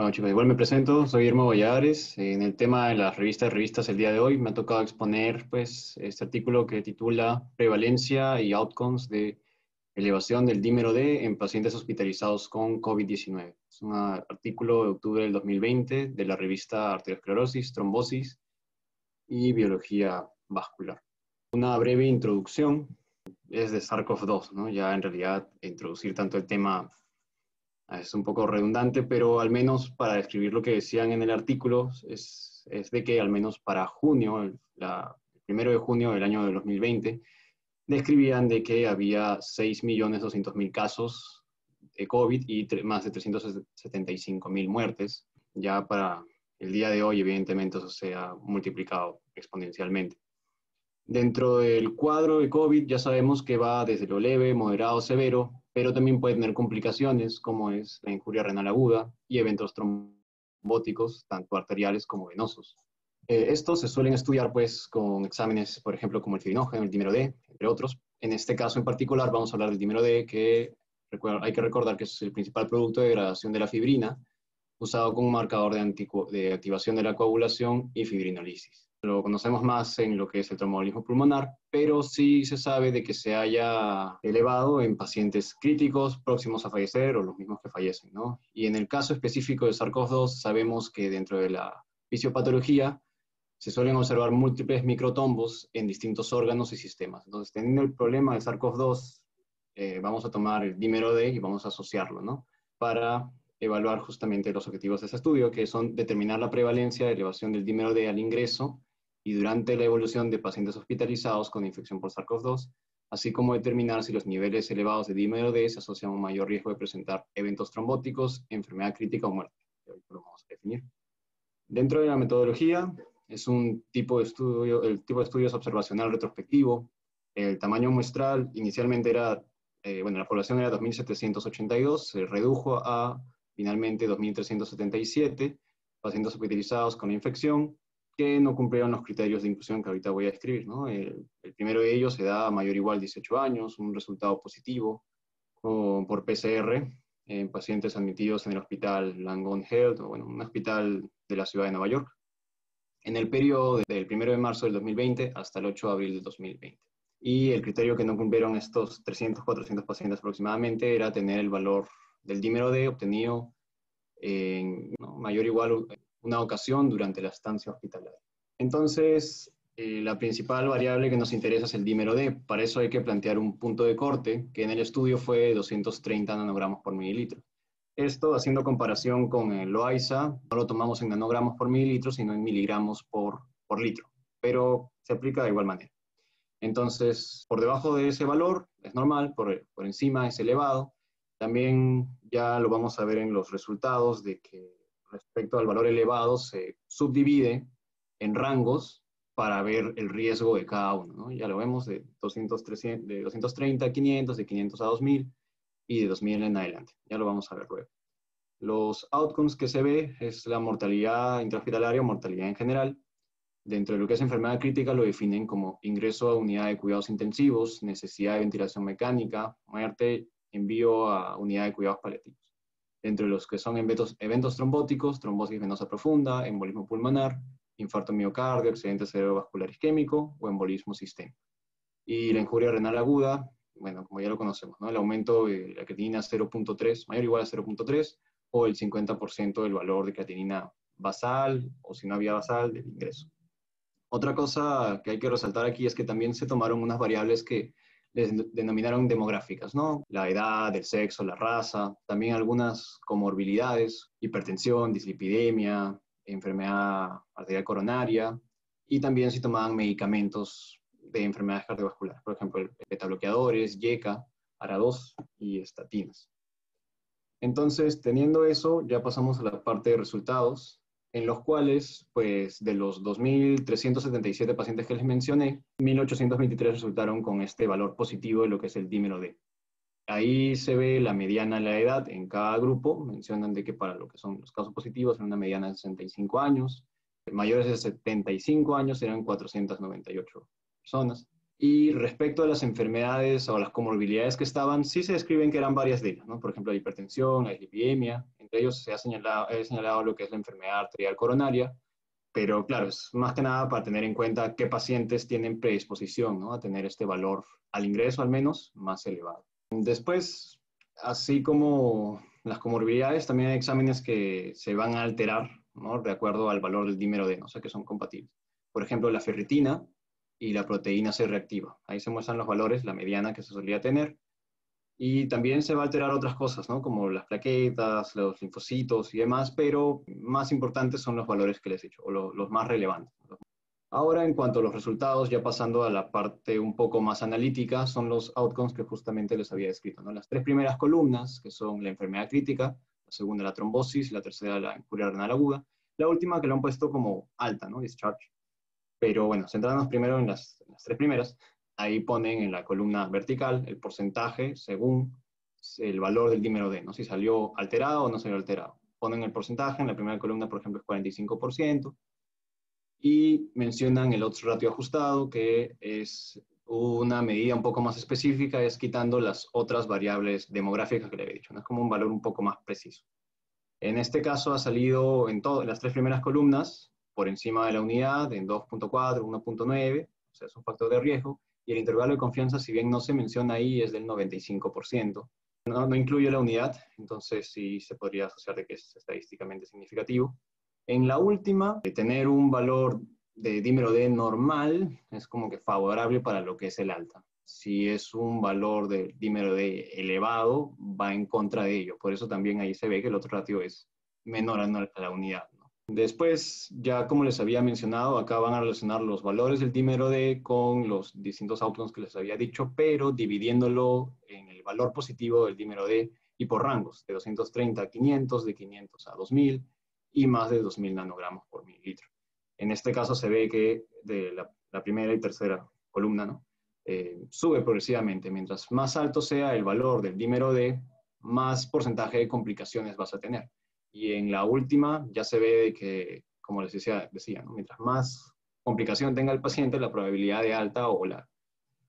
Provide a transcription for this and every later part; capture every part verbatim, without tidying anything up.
Bueno chicos, igual me presento, soy Guillermo Valladares. En el tema de las revistas revistas el día de hoy me ha tocado exponer pues este artículo que titula Prevalencia y Outcomes de Elevación del Dímero D en pacientes hospitalizados con COVID diecinueve. Es un artículo de octubre del dos mil veinte de la revista Arteriosclerosis, Trombosis y Biología Vascular. Una breve introducción es de SARS CoV dos, ¿no? Ya en realidad introducir tanto el tema es un poco redundante, pero al menos para describir lo que decían en el artículo es, es de que al menos para junio, el, la, el primero de junio del año de dos mil veinte, describían de que había seis millones doscientos mil casos de COVID y más de trescientas setenta y cinco mil muertes. Ya para el día de hoy, evidentemente, eso se ha multiplicado exponencialmente. Dentro del cuadro de COVID ya sabemos que va desde lo leve, moderado, severo, pero también puede tener complicaciones como es la injuria renal aguda y eventos trombóticos, tanto arteriales como venosos. Eh, estos se suelen estudiar pues, con exámenes, por ejemplo, como el fibrinógeno, el dímero D, entre otros. En este caso en particular vamos a hablar del dímero D, que hay que recordar que es el principal producto de degradación de la fibrina, usado como marcador de, de activación de la coagulación y fibrinolisis. Lo conocemos más en lo que es el tromboembolismo pulmonar, pero sí se sabe de que se haya elevado en pacientes críticos, próximos a fallecer o los mismos que fallecen, ¿no? Y en el caso específico de SARS CoV dos sabemos que dentro de la fisiopatología se suelen observar múltiples microtombos en distintos órganos y sistemas. Entonces, teniendo el problema de SARS CoV dos, eh, vamos a tomar el dímero D y vamos a asociarlo, ¿no? Para evaluar justamente los objetivos de ese estudio, que son determinar la prevalencia de elevación del dímero D al ingreso y durante la evolución de pacientes hospitalizados con infección por SARS CoV dos, así como determinar si los niveles elevados de dímero D se asocian a un mayor riesgo de presentar eventos trombóticos, enfermedad crítica o muerte. Hoy lo vamos a definir. Dentro de la metodología, es un tipo de estudio, el tipo de estudio es observacional retrospectivo. El tamaño muestral inicialmente era, eh, bueno, la población era dos mil setecientos ochenta y dos, se redujo a finalmente dos mil trescientos setenta y siete pacientes hospitalizados con la infección, que no cumplieron los criterios de inclusión que ahorita voy a describir, ¿no? El, el primero de ellos se da mayor o igual a dieciocho años, un resultado positivo o por P C R en pacientes admitidos en el hospital Langone Health, o bueno, un hospital de la ciudad de Nueva York, en el periodo del primero de marzo del dos mil veinte hasta el ocho de abril del dos mil veinte. Y el criterio que no cumplieron estos trescientos a cuatrocientos pacientes aproximadamente era tener el valor del dímero D obtenido en no, mayor o igual una ocasión durante la estancia hospitalaria. Entonces, eh, la principal variable que nos interesa es el dímero D. Para eso hay que plantear un punto de corte, que en el estudio fue doscientos treinta nanogramos por mililitro. Esto, haciendo comparación con el Loayza, no lo tomamos en nanogramos por mililitro, sino en miligramos por, por litro, pero se aplica de igual manera. Entonces, por debajo de ese valor es normal, por, por encima es elevado. También ya lo vamos a ver en los resultados de que respecto al valor elevado, se subdivide en rangos para ver el riesgo de cada uno, ¿no? Ya lo vemos de, doscientos, trescientos, de doscientos treinta a quinientos, de quinientos a dos mil y de dos mil en adelante. Ya lo vamos a ver luego. Los outcomes que se ve es la mortalidad intrahospitalaria o mortalidad en general. Dentro de lo que es enfermedad crítica lo definen como ingreso a unidad de cuidados intensivos, necesidad de ventilación mecánica, muerte, envío a unidad de cuidados paliativos. Entre los que son eventos, eventos trombóticos, trombosis venosa profunda, embolismo pulmonar, infarto miocardio, accidente cerebrovascular isquémico o embolismo sistémico. Y la injuria renal aguda, bueno, como ya lo conocemos, ¿no? El aumento de la creatinina cero punto tres, mayor o igual a cero punto tres, o el cincuenta por ciento del valor de creatinina basal, o si no había basal, del ingreso. Otra cosa que hay que resaltar aquí es que también se tomaron unas variables que les denominaron demográficas, ¿no? La edad, el sexo, la raza, también algunas comorbilidades, hipertensión, dislipidemia, enfermedad arterial coronaria, y también si tomaban medicamentos de enfermedades cardiovasculares, por ejemplo, betabloqueadores, yeca, A R A dos y estatinas. Entonces, teniendo eso, ya pasamos a la parte de resultados, en los cuales, pues, de los dos mil trescientos setenta y siete pacientes que les mencioné, mil ochocientos veintitrés resultaron con este valor positivo de lo que es el dímero D. Ahí se ve la mediana de la edad en cada grupo. Mencionan de que para lo que son los casos positivos, en una mediana de sesenta y cinco años, mayores de setenta y cinco años eran cuatrocientos noventa y ocho personas, Y respecto a las enfermedades o las comorbilidades que estaban, sí se describen que eran varias de ellas, ¿no? Por ejemplo, la hipertensión, la dislipidemia, entre ellos se ha señalado, he señalado lo que es la enfermedad arterial coronaria, pero claro, es más que nada para tener en cuenta qué pacientes tienen predisposición, ¿no?, a tener este valor al ingreso al menos más elevado. Después, así como las comorbilidades, también hay exámenes que se van a alterar, ¿no?, de acuerdo al valor del dímero D, ¿no?, o sea que son compatibles. Por ejemplo, la ferritina y la proteína C reactiva. Ahí se muestran los valores, la mediana que se solía tener. Y también se va a alterar otras cosas, ¿no?, como las plaquetas, los linfocitos y demás, pero más importantes son los valores que les he dicho, o lo, los más relevantes. Ahora, en cuanto a los resultados, ya pasando a la parte un poco más analítica, son los outcomes que justamente les había descrito, ¿no? Las tres primeras columnas, que son la enfermedad crítica, la segunda la trombosis, la tercera la injuria renal aguda, la última que lo han puesto como alta, ¿no?, discharge. Pero bueno, centrándonos primero en las, en las tres primeras. Ahí ponen en la columna vertical el porcentaje según el valor del dímero D, ¿no?, si salió alterado o no salió alterado. Ponen el porcentaje, en la primera columna, por ejemplo, es cuarenta y cinco por ciento, y mencionan el odds ratio ajustado, que es una medida un poco más específica, es quitando las otras variables demográficas que le había dicho, ¿no? Es como un valor un poco más preciso. En este caso ha salido en, todo, en las tres primeras columnas, por encima de la unidad, en dos punto cuatro, uno punto nueve, o sea, es un factor de riesgo. Y el intervalo de confianza, si bien no se menciona ahí, es del noventa y cinco por ciento. No, no incluye la unidad, entonces sí se podría asociar de que es estadísticamente significativo. En la última, de tener un valor de dímero D normal, es como que favorable para lo que es el alta. Si es un valor de dímero D elevado, va en contra de ello. Por eso también ahí se ve que el otro ratio es menor a la unidad, ¿no? Después, ya como les había mencionado, acá van a relacionar los valores del dímero D con los distintos outcomes que les había dicho, pero dividiéndolo en el valor positivo del dímero D y por rangos, de doscientos treinta a quinientos, de quinientos a dos mil y más de dos mil nanogramos por mililitro. En este caso se ve que de la, la primera y tercera columna, ¿no?, eh, sube progresivamente. Mientras más alto sea el valor del dímero D, más porcentaje de complicaciones vas a tener. Y en la última ya se ve que, como les decía, decía ¿no?, mientras más complicación tenga el paciente, la probabilidad de alta o la,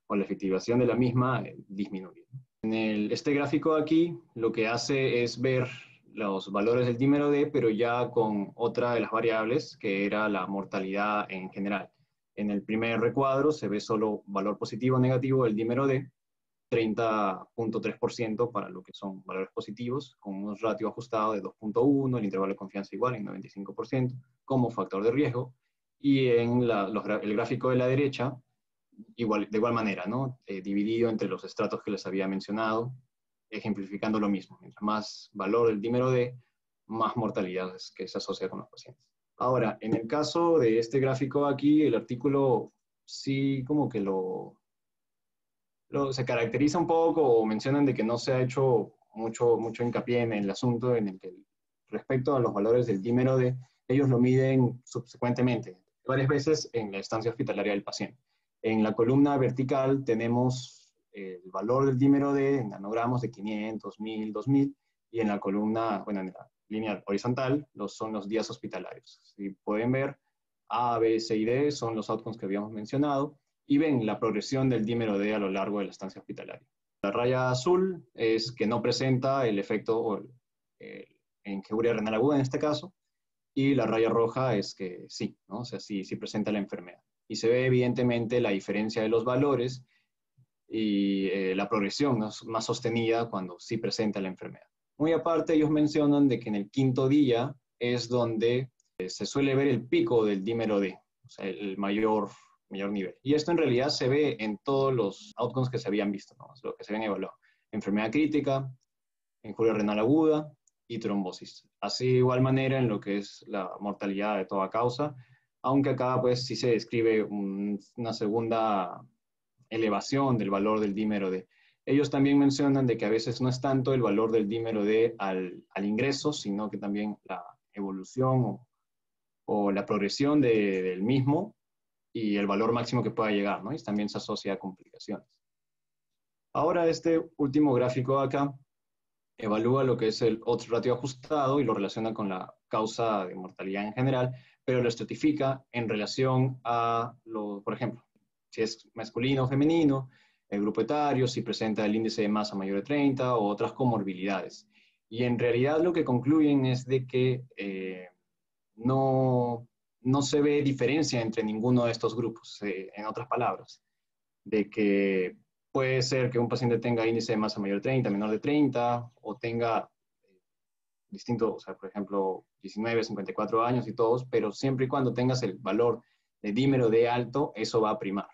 o la efectivación de la misma eh, disminuye. En el, este gráfico aquí lo que hace es ver los valores del dímero D, pero ya con otra de las variables, que era la mortalidad en general. En el primer recuadro se ve solo valor positivo o negativo del dímero D, treinta punto tres por ciento para lo que son valores positivos, con un ratio ajustado de dos punto uno, el intervalo de confianza igual en noventa y cinco por ciento, como factor de riesgo. Y en la, los, el gráfico de la derecha, igual, de igual manera, ¿no?, eh, dividido entre los estratos que les había mencionado, ejemplificando lo mismo. Mientras más valor del dímero D, más mortalidades que se asocia con los pacientes. Ahora, en el caso de este gráfico aquí, el artículo sí como que lo... se caracteriza un poco, o mencionan de que no se ha hecho mucho, mucho hincapié en el asunto, en el que respecto a los valores del dímero D, ellos lo miden subsecuentemente, varias veces en la estancia hospitalaria del paciente. En la columna vertical tenemos el valor del dímero D en nanogramos de quinientos, mil, dos mil, y en la columna, bueno, en la línea horizontal, los, son los días hospitalarios. Si pueden ver, A, B, C y D son los outcomes que habíamos mencionado, y ven la progresión del dímero D a lo largo de la estancia hospitalaria. La raya azul es que no presenta el efecto en injuria renal aguda en este caso, y la raya roja es que sí, ¿no?, o sea, sí, sí presenta la enfermedad. Y se ve evidentemente la diferencia de los valores y eh, la progresión, ¿no?, más sostenida cuando sí presenta la enfermedad. Muy aparte, ellos mencionan de que en el quinto día es donde eh, se suele ver el pico del dímero D, o sea, el mayor... mayor nivel. Y esto en realidad se ve en todos los outcomes que se habían visto, ¿no?, lo que se habían evaluado. Enfermedad crítica, injuria renal aguda y trombosis. Así de igual manera en lo que es la mortalidad de toda causa, aunque acá pues sí se describe un, una segunda elevación del valor del dímero D. Ellos también mencionan de que a veces no es tanto el valor del dímero D al, al ingreso, sino que también la evolución o, o la progresión de, del mismo, y el valor máximo que pueda llegar, ¿no?, y también se asocia a complicaciones. Ahora, este último gráfico de acá evalúa lo que es el odds ratio ajustado y lo relaciona con la causa de mortalidad en general, pero lo estratifica en relación a, lo, por ejemplo, si es masculino o femenino, el grupo etario, si presenta el índice de masa mayor de treinta o otras comorbilidades. Y en realidad lo que concluyen es de que eh, no, no se ve diferencia entre ninguno de estos grupos, eh, en otras palabras, de que puede ser que un paciente tenga índice de masa mayor de treinta, menor de treinta, o tenga distinto, o sea, por ejemplo, diecinueve, cincuenta y cuatro años y todos, pero siempre y cuando tengas el valor de dímero D alto, eso va a primar.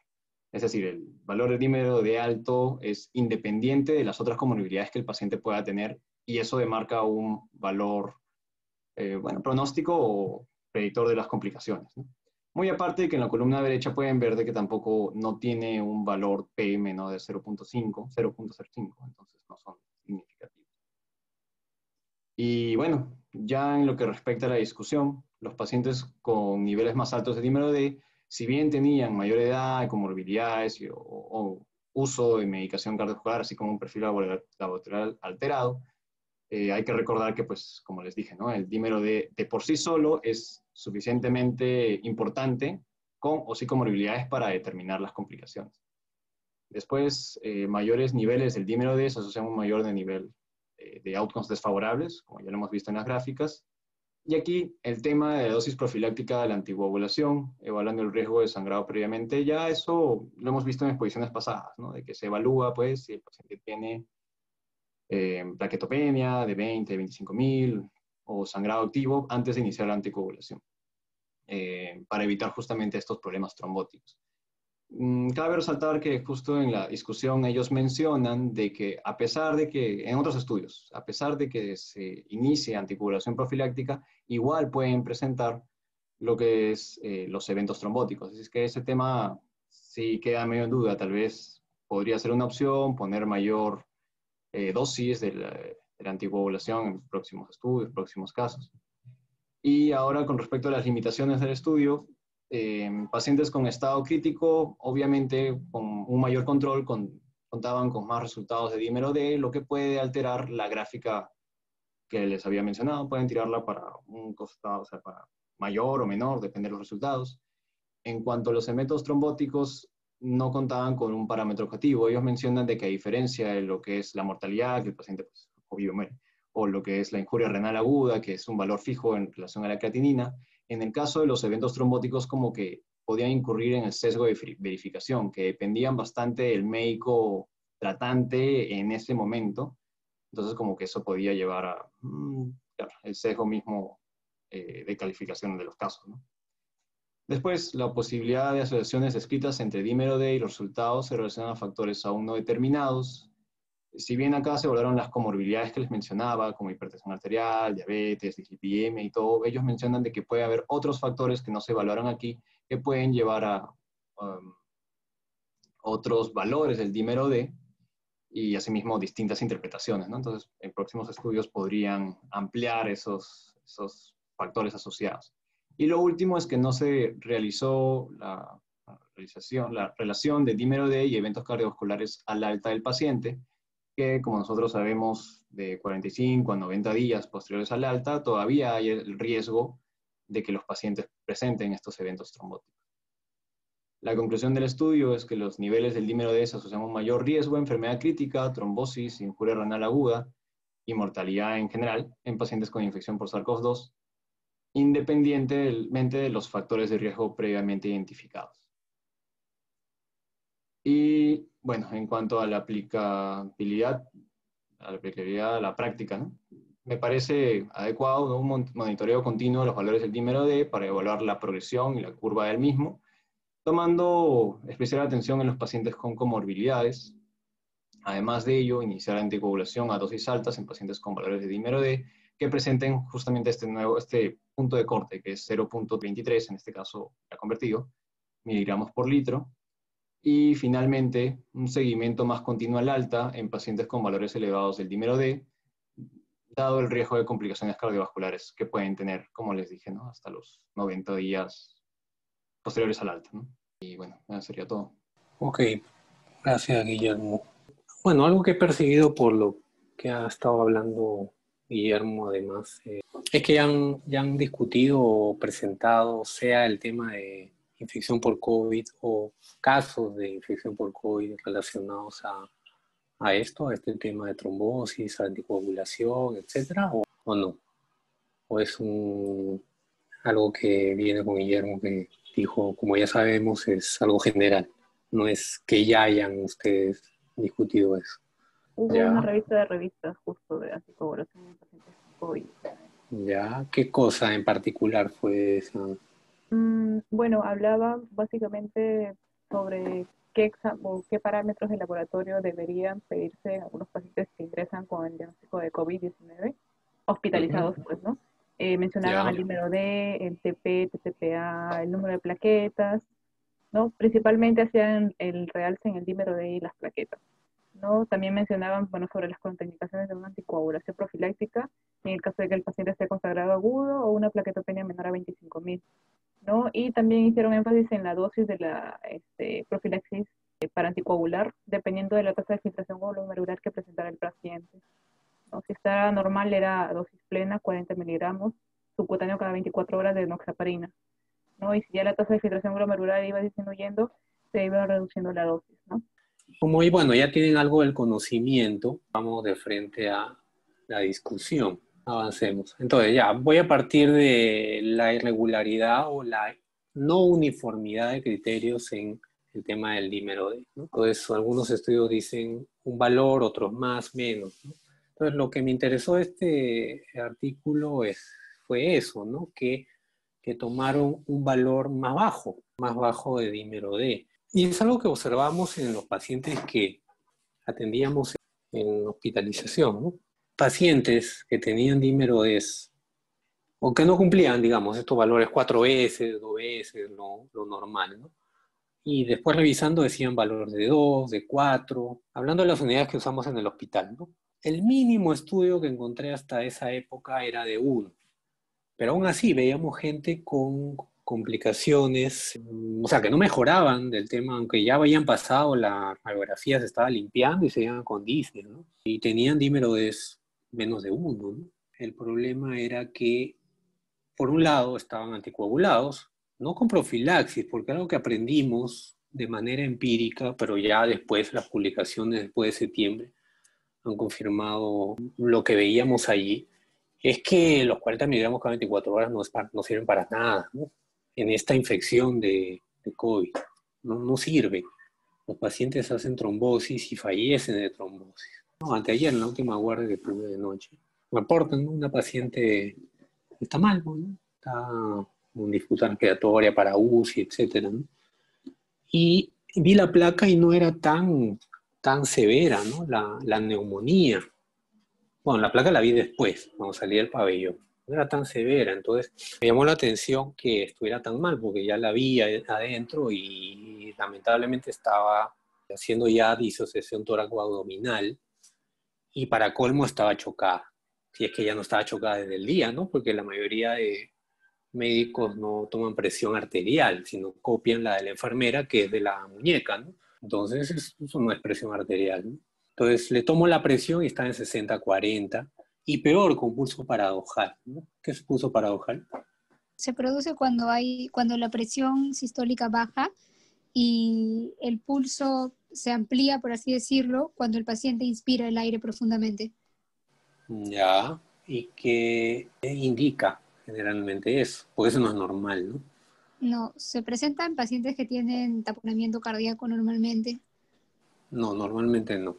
Es decir, el valor de dímero D alto es independiente de las otras comorbilidades que el paciente pueda tener, y eso demarca un valor, eh, bueno, pronóstico o predictor de las complicaciones, ¿no? Muy aparte de que en la columna derecha pueden ver de que tampoco no tiene un valor P menos de cero punto cinco, cero punto cero cinco, entonces no son significativos. Y bueno, ya en lo que respecta a la discusión, los pacientes con niveles más altos de dímero D, si bien tenían mayor edad, comorbilidades o, o uso de medicación cardiovascular, así como un perfil laboral alterado, eh, hay que recordar que, pues, como les dije, ¿no?, el dímero D de por sí solo es suficientemente importante con o sin comorbilidades para determinar las complicaciones. Después, eh, mayores niveles del dímero D se asocian a un mayor de nivel de outcomes desfavorables, como ya lo hemos visto en las gráficas. Y aquí el tema de la dosis profiláctica de la anticoagulación, evaluando el riesgo de sangrado previamente, ya eso lo hemos visto en exposiciones pasadas, ¿no?, de que se evalúa, pues, si el paciente tiene eh, plaquetopenia de veinte, veinticinco mil o sangrado activo antes de iniciar la anticoagulación, eh, para evitar justamente estos problemas trombóticos. Cabe resaltar que justo en la discusión ellos mencionan de que a pesar de que, en otros estudios, a pesar de que se inicie anticoagulación profiláctica, igual pueden presentar lo que es eh, los eventos trombóticos. Así es que ese tema sí queda medio en duda. Tal vez podría ser una opción poner mayor eh, dosis de la, de la anticoagulación en próximos estudios, próximos casos. Y ahora, con respecto a las limitaciones del estudio, Eh, pacientes con estado crítico, obviamente con un mayor control, con, contaban con más resultados de dímero D, lo que puede alterar la gráfica que les había mencionado. Pueden tirarla para un costado, o sea, para mayor o menor, depende de los resultados. En cuanto a los eventos trombóticos, no contaban con un parámetro objetivo. Ellos mencionan de que, a diferencia de lo que es la mortalidad, que el paciente, pues, o vive o muere, o lo que es la injuria renal aguda, que es un valor fijo en relación a la creatinina, en el caso de los eventos trombóticos, como que podían incurrir en el sesgo de verificación, que dependían bastante del médico tratante en ese momento. Entonces, como que eso podía llevar a, claro, el sesgo mismo eh, de calificación de los casos, ¿no? Después, la posibilidad de asociaciones escritas entre dímero D y los resultados se relacionan a factores aún no determinados. Si bien acá se evaluaron las comorbilidades que les mencionaba, como hipertensión arterial, diabetes, dislipidemia y todo, ellos mencionan de que puede haber otros factores que no se evaluaron aquí, que pueden llevar a um, otros valores del dímero D, y asimismo distintas interpretaciones, ¿no? Entonces, en próximos estudios podrían ampliar esos, esos factores asociados. Y lo último es que no se realizó la, la, realización, la relación de dímero D y eventos cardiovasculares al alta del paciente, que, como nosotros sabemos, de cuarenta y cinco a noventa días posteriores al alta, todavía hay el riesgo de que los pacientes presenten estos eventos trombóticos. La conclusión del estudio es que los niveles del dímero D se asocian a un mayor riesgo de enfermedad crítica, trombosis, injuria renal aguda y mortalidad en general en pacientes con infección por SARS CoV dos, independientemente de los factores de riesgo previamente identificados. Y bueno, en cuanto a la aplicabilidad, a la, aplicabilidad, a la práctica, ¿no?, me parece adecuado, ¿no?, un monitoreo continuo de los valores del dímero D para evaluar la progresión y la curva del mismo, tomando especial atención en los pacientes con comorbilidades. Además de ello, iniciar la anticoagulación a dosis altas en pacientes con valores de dímero D que presenten justamente este, nuevo, este punto de corte, que es cero punto veintitrés, en este caso ya convertido, miligramos por litro. Y finalmente, un seguimiento más continuo al alta en pacientes con valores elevados del dímero D, dado el riesgo de complicaciones cardiovasculares que pueden tener, como les dije, ¿no?, hasta los noventa días posteriores al alta, ¿no? Y bueno, eso sería todo. Ok, gracias, Guillermo. Bueno, algo que he percibido por lo que ha estado hablando Guillermo, además, eh, es que ya han, ya han discutido o presentado, sea el tema de infección por COVID o casos de infección por COVID relacionados a, a esto, a este tema de trombosis, anticoagulación, etcétera, o, o no? ¿O es un, algo que viene con Guillermo que dijo, como ya sabemos, es algo general? No es que ya hayan ustedes discutido eso. Hubo una revista de revistas justo de anticoagulación en pacientes con COVID. Ya, ¿qué cosa en particular fue esa? Mm, bueno, hablaba básicamente sobre qué, exam o qué parámetros de laboratorio deberían pedirse a algunos pacientes que ingresan con el diagnóstico de COVID diecinueve, hospitalizados, uh-huh. pues, ¿no? Eh, mencionaban ya. el dímero D, el T E P, T T P A, el número de plaquetas, ¿no? Principalmente hacían el realce en el dímero D y las plaquetas, ¿no? También mencionaban, bueno, sobre las contraindicaciones de una anticoagulación profiláctica en el caso de que el paciente esté consagrado agudo o una plaquetopenia menor a veinticinco mil, ¿no? Y también hicieron énfasis en la dosis de la este, profilaxis para anticoagular, dependiendo de la tasa de filtración glomerular que presentara el paciente, ¿no? Si está normal era dosis plena, cuarenta miligramos, subcutáneo cada veinticuatro horas de enoxaparina, ¿no? Y si ya la tasa de filtración glomerular iba disminuyendo, se iba reduciendo la dosis, ¿no? Como y bueno, ya tienen algo del conocimiento, vamos de frente a la discusión. Avancemos. Entonces ya, voy a partir de la irregularidad o la no uniformidad de criterios en el tema del dímero D, ¿no? Entonces algunos estudios dicen un valor, otros más, menos, ¿no? Entonces lo que me interesó de este artículo es, fue eso, ¿no? Que, que tomaron un valor más bajo, más bajo de dímero D. Y es algo que observamos en los pacientes que atendíamos en hospitalización, ¿no? Pacientes que tenían dímero D o que no cumplían, digamos, estos valores cuatro veces, dos veces, lo, lo normal, ¿no? Y después revisando decían valores de dos, de cuatro, hablando de las unidades que usamos en el hospital, ¿no? El mínimo estudio que encontré hasta esa época era de uno, pero aún así veíamos gente con complicaciones, o sea, que no mejoraban del tema, aunque ya habían pasado, la radiografía se estaba limpiando y se iban con Disney, ¿no? Y tenían dímero de menos de uno, ¿no? El problema era que, por un lado, estaban anticoagulados, no con profilaxis, porque algo que aprendimos de manera empírica, pero ya después las publicaciones después de septiembre han confirmado lo que veíamos allí, es que los cuarenta miligramos cada veinticuatro horas no, es para, no sirven para nada, ¿no? En esta infección de, de COVID, no, no sirve. Los pacientes hacen trombosis y fallecen de trombosis. No, anteayer, en la última guardia que tuve de noche, reportan, ¿no? Una paciente está mal, ¿no? Está con dificultad respiratoria para U C I, etcétera, ¿no? Y vi la placa y no era tan, tan severa, ¿no? La, la neumonía. Bueno, la placa la vi después, cuando salí del pabellón. No era tan severa, entonces me llamó la atención que estuviera tan mal, porque ya la vi adentro y lamentablemente estaba haciendo ya disociación toracoabdominal y para colmo estaba chocada. Si es que ya no estaba chocada desde el día, ¿no? Porque la mayoría de médicos no toman presión arterial, sino copian la de la enfermera, que es de la muñeca, ¿no? Entonces eso no es presión arterial, ¿no? Entonces le tomo la presión y está en sesenta cuarenta. Y peor, con pulso paradojal, ¿no? ¿Qué es pulso paradojal? Se produce cuando hay, cuando la presión sistólica baja y el pulso se amplía, por así decirlo, cuando el paciente inspira el aire profundamente. Ya, ¿y qué indica generalmente eso? Porque eso no es normal, ¿no? No, se presenta en pacientes que tienen taponamiento cardíaco normalmente. No, normalmente no.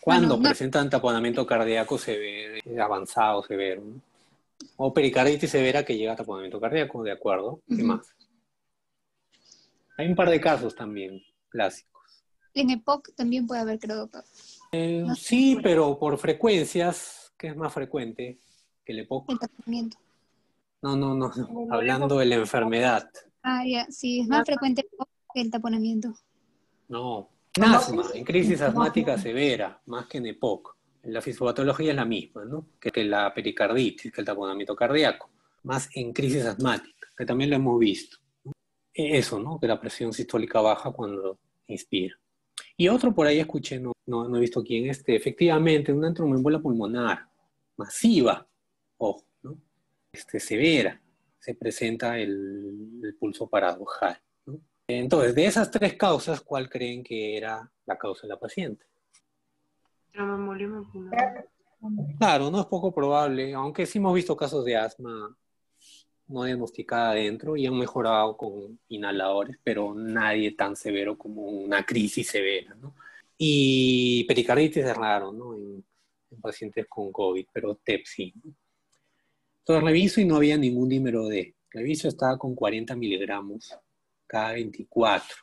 Cuando bueno, presentan no. taponamiento cardíaco severo, avanzado, severo, ¿no? O pericarditis severa que llega a taponamiento cardíaco, ¿de acuerdo? ¿Qué uh-huh. más? Hay un par de casos también clásicos. En E P O C también puede haber, creo. Eh, no sí, sé. Pero por frecuencias, que es más frecuente que el E P O C. El taponamiento. No, no, no, no. Hablando de la enfermedad. Ah, ya, sí, es más ah. frecuente el E P O C que el taponamiento. No. En asma, en crisis asmática severa, más que en E P O C. La fisiopatología es la misma, ¿no? Que, que la pericarditis, que el taponamiento cardíaco. Más en crisis asmática, que también lo hemos visto. Eso, ¿no? Que la presión sistólica baja cuando inspira. Y otro por ahí escuché, no, no, no he visto quién, este, efectivamente, una tromboembolia pulmonar masiva, ojo, ¿no? Este, severa, se presenta el, el pulso paradojal, ¿no? Entonces, de esas tres causas, ¿cuál creen que era la causa de la paciente? Tromboembolismo pulmonar. Claro, no es poco probable, aunque sí hemos visto casos de asma no diagnosticada adentro y han mejorado con inhaladores, pero nadie tan severo como una crisis severa, ¿no? Y pericarditis es raro, ¿no? En, en pacientes con COVID, pero T E P sí. Entonces reviso y no había ningún dímero D. Reviso estaba con cuarenta miligramos cada veinticuatro,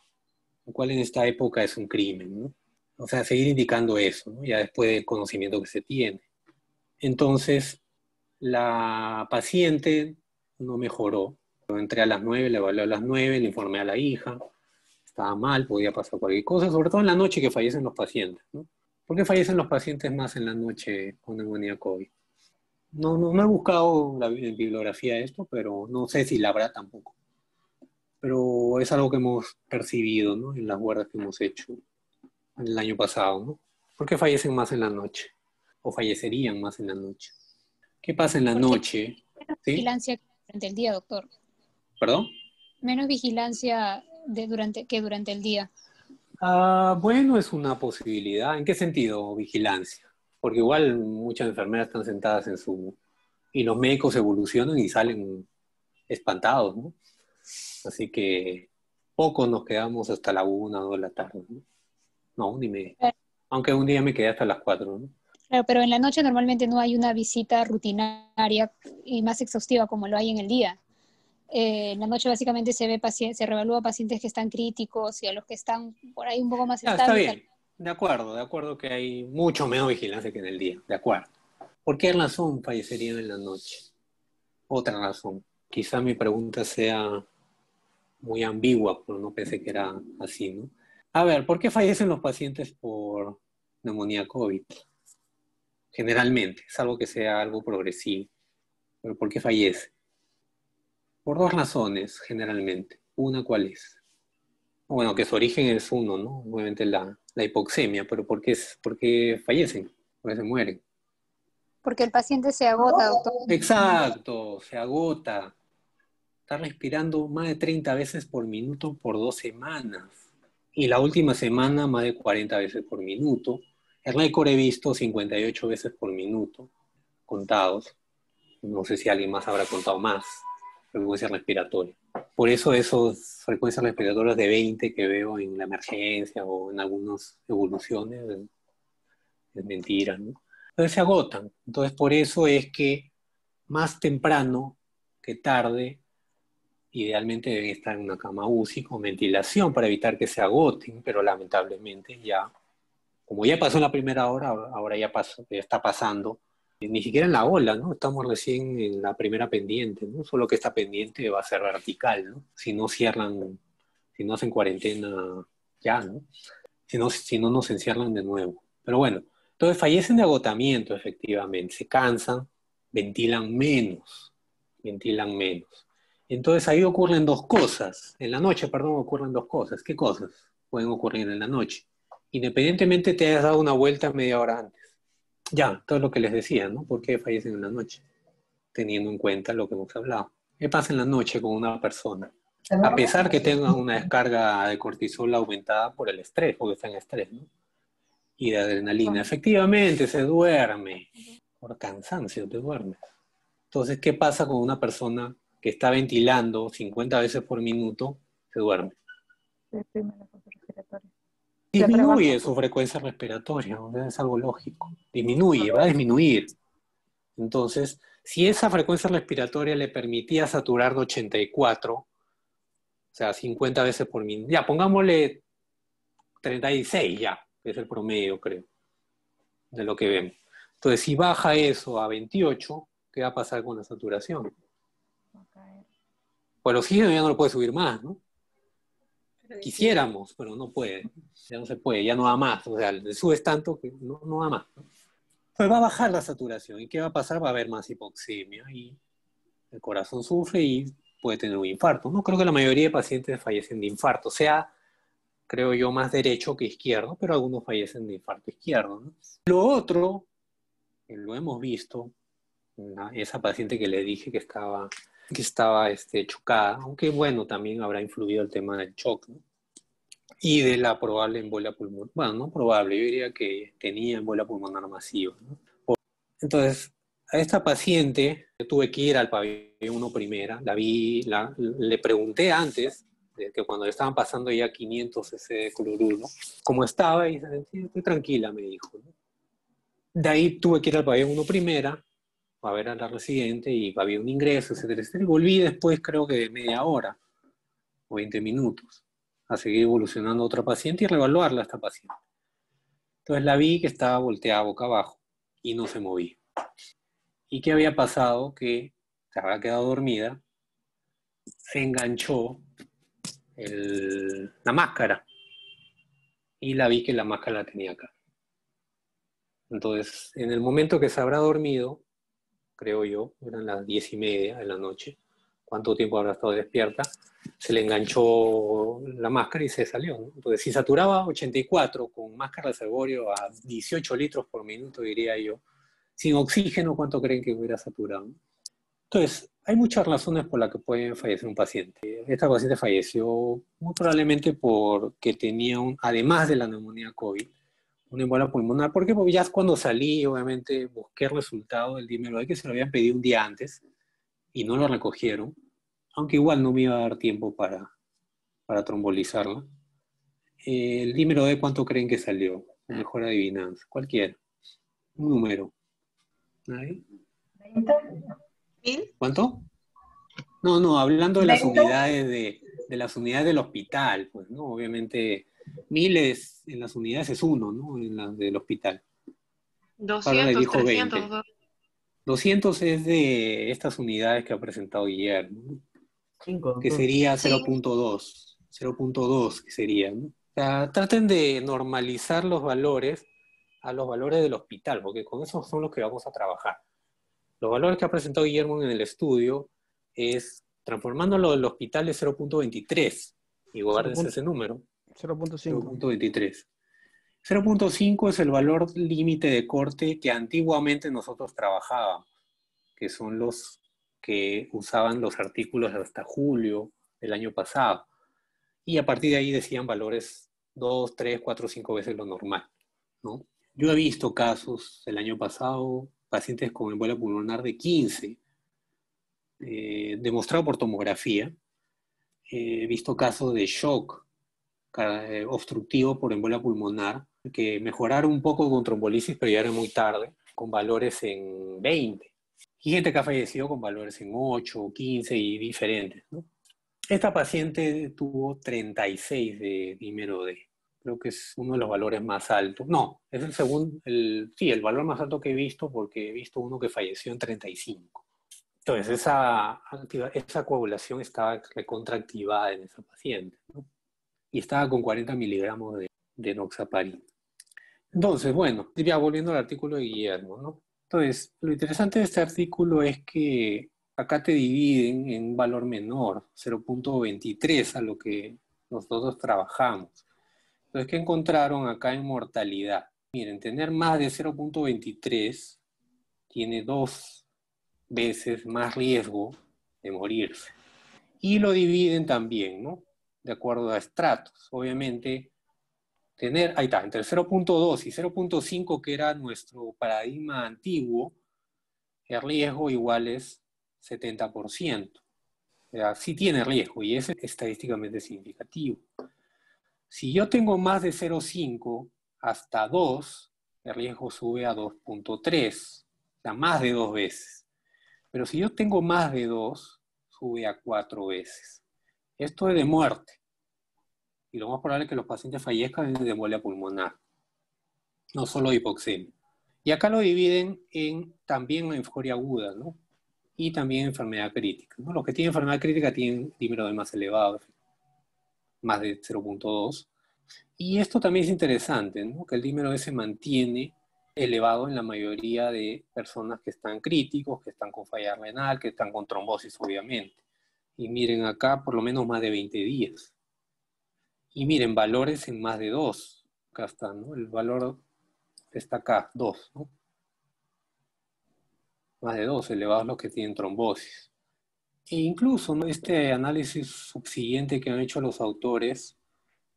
lo cual en esta época es un crimen, ¿no? O sea, seguir indicando eso, ¿no? Ya después del conocimiento que se tiene. Entonces, la paciente no mejoró. Yo entré a las nueve, le evalué a las nueve, le informé a la hija. Estaba mal, podía pasar cualquier cosa, sobre todo en la noche que fallecen los pacientes, ¿no? ¿Por qué fallecen los pacientes más en la noche con neumonía COVID? No, no, no he buscado la, en bibliografía esto, pero no sé si la habrá tampoco. Pero es algo que hemos percibido, ¿no? En las guardias que hemos hecho el año pasado, ¿no? ¿Por qué fallecen más en la noche? ¿O fallecerían más en la noche? ¿Qué pasa en la noche? Menos ¿Sí? vigilancia durante el día, doctor. ¿Perdón? Menos vigilancia de durante, que durante el día. Ah, bueno, es una posibilidad. ¿En qué sentido vigilancia? Porque igual muchas enfermeras están sentadas en su... Y los médicos evolucionan y salen espantados, ¿no? Así que poco nos quedamos hasta la una o dos de la tarde, ¿no? No, una y media. Aunque un día me quedé hasta las cuatro, ¿no? Claro, pero en la noche normalmente no hay una visita rutinaria y más exhaustiva como lo hay en el día. Eh, en la noche básicamente se ve paciente, se revalúa a pacientes que están críticos y a los que están por ahí un poco más estables. Está bien, de acuerdo, de acuerdo que hay mucho menos vigilancia que en el día, de acuerdo. ¿Por qué razón fallecerían en la noche? Otra razón. Quizá mi pregunta sea muy ambigua, pero no pensé que era así, ¿no? A ver, ¿por qué fallecen los pacientes por neumonía COVID? Generalmente, salvo que sea algo progresivo. ¿Pero por qué fallece? Por dos razones, generalmente. Una, ¿cuál es? Bueno, que su origen es uno, ¿no? Obviamente la, la hipoxemia, pero ¿por qué, es, por qué fallecen? ¿Por qué se mueren? Porque el paciente se agota, doctor. Exacto, se agota. Está respirando más de treinta veces por minuto por dos semanas. Y la última semana más de cuarenta veces por minuto. El récord he visto cincuenta y ocho veces por minuto, contados. No sé si alguien más habrá contado más, frecuencia respiratoria. Por eso esas frecuencias respiratorias de veinte que veo en la emergencia o en algunas evoluciones es mentira, ¿no? Entonces se agotan. Entonces por eso es que más temprano que tarde idealmente deben estar en una cama U C I con ventilación para evitar que se agoten, pero lamentablemente ya, como ya pasó en la primera hora, ahora ya, pasó, ya está pasando, ni siquiera en la ola, ¿no? Estamos recién en la primera pendiente, ¿no? Solo que esta pendiente va a ser vertical, ¿no? Si no cierran, si no hacen cuarentena ya, ¿no? Si no, si no nos encierran de nuevo. Pero bueno, entonces fallecen de agotamiento, efectivamente, se cansan, ventilan menos, ventilan menos. Entonces ahí ocurren dos cosas. En la noche, perdón, ocurren dos cosas. ¿Qué cosas pueden ocurrir en la noche? Independientemente te hayas dado una vuelta media hora antes. Ya, todo lo que les decía, ¿no? ¿Por qué fallecen en la noche? Teniendo en cuenta lo que hemos hablado. ¿Qué pasa en la noche con una persona? A pesar que tenga una descarga de cortisol aumentada por el estrés, porque está en estrés, ¿no? Y de adrenalina. Efectivamente, se duerme. Por cansancio te duermes. Entonces, ¿qué pasa con una persona que está ventilando cincuenta veces por minuto, se duerme? Disminuye su frecuencia respiratoria, ¿no? Es algo lógico. Disminuye, va a disminuir. Entonces, si esa frecuencia respiratoria le permitía saturar de ochenta y cuatro, o sea, cincuenta veces por minuto, ya, pongámosle treinta y seis ya, que es el promedio, creo, de lo que vemos. Entonces, si baja eso a veintiocho, ¿qué va a pasar con la saturación? Pues el oxígeno ya no lo puede subir más, ¿no? Quisiéramos, pero no puede. Ya no se puede, ya no da más. O sea, le subes tanto que no, no da más, ¿no? Pues va a bajar la saturación. ¿Y qué va a pasar? Va a haber más hipoxemia y el corazón sufre y puede tener un infarto. No creo que la mayoría de pacientes fallecen de infarto. O sea, creo yo más derecho que izquierdo, pero algunos fallecen de infarto izquierdo, ¿no? Lo otro, que lo hemos visto, ¿no? Esa paciente que le dije que estaba... que estaba este, chocada, aunque bueno, también habrá influido el tema del shock, ¿no? Y de la probable embolia pulmonar, bueno, no probable, yo diría que tenía embolia pulmonar masiva, ¿no? Entonces, a esta paciente yo tuve que ir al pabellón uno primera, la vi, la, le pregunté antes, que cuando le estaban pasando ya quinientos cc de cloruro, ¿no? Como estaba, y sí, estoy tranquila, me dijo, ¿no? De ahí tuve que ir al pabellón uno primera, a ver a la residente, y había un ingreso, etcétera, etcétera. Y volví después, creo que de media hora, o veinte minutos, a seguir evolucionando a otra paciente y reevaluarla a esta paciente. Entonces la vi que estaba volteada boca abajo, y no se movía. ¿Y qué había pasado? Que se había quedado dormida, se enganchó el, la máscara, y la vi que la máscara la tenía acá. Entonces, en el momento que se habrá dormido, creo yo, eran las diez y media de la noche, cuánto tiempo habrá estado despierta, se le enganchó la máscara y se salió, ¿no? Entonces, si saturaba ochenta y cuatro con máscara de salvorio a dieciocho litros por minuto, diría yo, sin oxígeno, ¿cuánto creen que hubiera saturado? Entonces, hay muchas razones por las que puede fallecer un paciente. Esta paciente falleció muy probablemente porque tenía, un, además de la neumonía COVID, una embolia pulmonar, porque ya cuando salí, obviamente, busqué el resultado del dímero D que se lo habían pedido un día antes y no lo recogieron, aunque igual no me iba a dar tiempo para, para trombolizarla. El dímero D, ¿cuánto creen que salió? La mejor adivinanza, cualquiera. Un número. ¿Nadie? ¿Cuánto? No, no, hablando de las unidades de, de las unidades del hospital, pues, ¿no? Obviamente... Miles en las unidades es uno, ¿no? En las del hospital. doscientos, dijo trescientos. veinte. doscientos es de estas unidades que ha presentado Guillermo, ¿no? Que sería cero punto dos. cero punto dos que sería, ¿no? O sea, traten de normalizar los valores a los valores del hospital, porque con esos son los que vamos a trabajar. Los valores que ha presentado Guillermo en el estudio es, transformándolo del hospital, es cero punto veintitrés. Y guárdense ese número. cero punto veintitrés. cero punto cinco es el valor límite de corte que antiguamente nosotros trabajábamos, que son los que usaban los artículos hasta julio del año pasado. Y a partir de ahí decían valores dos, tres, cuatro, cinco veces lo normal, ¿no? Yo he visto casos el año pasado, pacientes con embolia pulmonar de quince, eh, demostrado por tomografía. He eh, visto casos de shock obstructivo por embolia pulmonar, que mejoraron un poco con trombolisis, pero ya era muy tarde, con valores en veinte. Y gente que ha fallecido con valores en ocho, quince y diferentes, ¿no? Esta paciente tuvo treinta y seis de dímero D. Creo que es uno de los valores más altos. No, es el segundo, el, sí, el valor más alto que he visto, porque he visto uno que falleció en treinta y cinco. Entonces, esa, esa coagulación estaba recontraactivada en esa paciente, ¿no? Y estaba con cuarenta miligramos de, de enoxaparina. Entonces, bueno, ya volviendo al artículo de Guillermo, ¿no? Entonces, lo interesante de este artículo es que acá te dividen en un valor menor, cero punto veintitrés, a lo que nosotros trabajamos. Entonces, ¿qué encontraron acá en mortalidad? Miren, tener más de cero punto veintitrés tiene dos veces más riesgo de morirse. Y lo dividen también, ¿no? De acuerdo a estratos, obviamente, tener, ahí está, entre cero punto dos y cero punto cinco, que era nuestro paradigma antiguo, el riesgo igual es setenta por ciento. O sea, sí tiene riesgo y es estadísticamente significativo. Si yo tengo más de cero punto cinco hasta dos, el riesgo sube a dos punto tres, o sea, más de dos veces. Pero si yo tengo más de dos, sube a cuatro veces. Esto es de muerte. Y lo más probable es que los pacientes fallezcan de embolia pulmonar, no solo de hipoxemia. Y acá lo dividen en también en euforia aguda, ¿no? Y también enfermedad crítica, ¿no? Los que tienen enfermedad crítica tienen dímero D más elevado, más de cero punto dos. Y esto también es interesante, ¿no? Que el dímero D se mantiene elevado en la mayoría de personas que están críticos, que están con falla renal, que están con trombosis, obviamente. Y miren acá, por lo menos más de veinte días. Y miren, valores en más de dos. Acá está, ¿no? El valor está acá, dos, ¿no? Más de dos elevados los que tienen trombosis. E incluso, ¿no?, este análisis subsiguiente que han hecho los autores,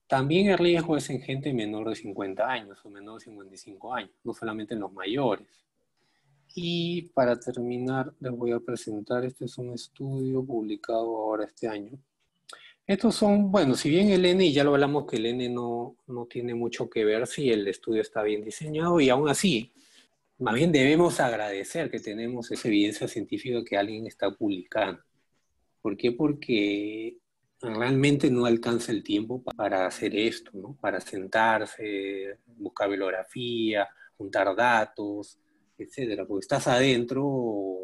también el riesgo es en gente menor de cincuenta años o menor de cincuenta y cinco años, no solamente en los mayores. Y para terminar, les voy a presentar, este es un estudio publicado ahora este año. Estos son, bueno, si bien el N, y ya lo hablamos que el N no, no tiene mucho que ver si el estudio está bien diseñado, y aún así, más bien debemos agradecer que tenemos esa evidencia científica que alguien está publicando. ¿Por qué? Porque realmente no alcanza el tiempo para hacer esto, ¿no? Para sentarse, buscar bibliografía, juntar datos, etcétera. Porque estás adentro,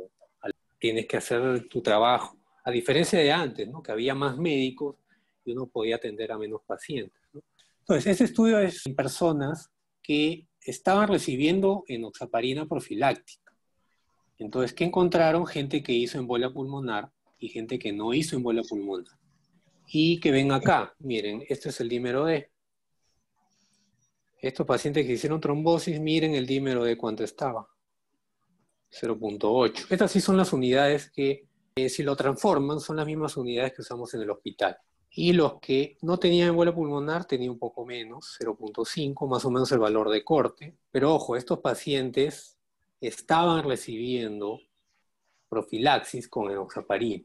tienes que hacer tu trabajo. A diferencia de antes, ¿no?, que había más médicos y uno podía atender a menos pacientes, ¿no? Entonces, ese estudio es en personas que estaban recibiendo enoxaparina profiláctica. Entonces, ¿qué encontraron? Gente que hizo embolia pulmonar y gente que no hizo embolia pulmonar. Y que ven acá, miren, este es el dímero D. Estos pacientes que hicieron trombosis, miren el dímero D cuánto estaba. cero punto ocho. Estas sí son las unidades que, eh, si lo transforman, son las mismas unidades que usamos en el hospital. Y los que no tenían embolia pulmonar tenían un poco menos, cero punto cinco, más o menos el valor de corte. Pero ojo, estos pacientes estaban recibiendo profilaxis con enoxaparina.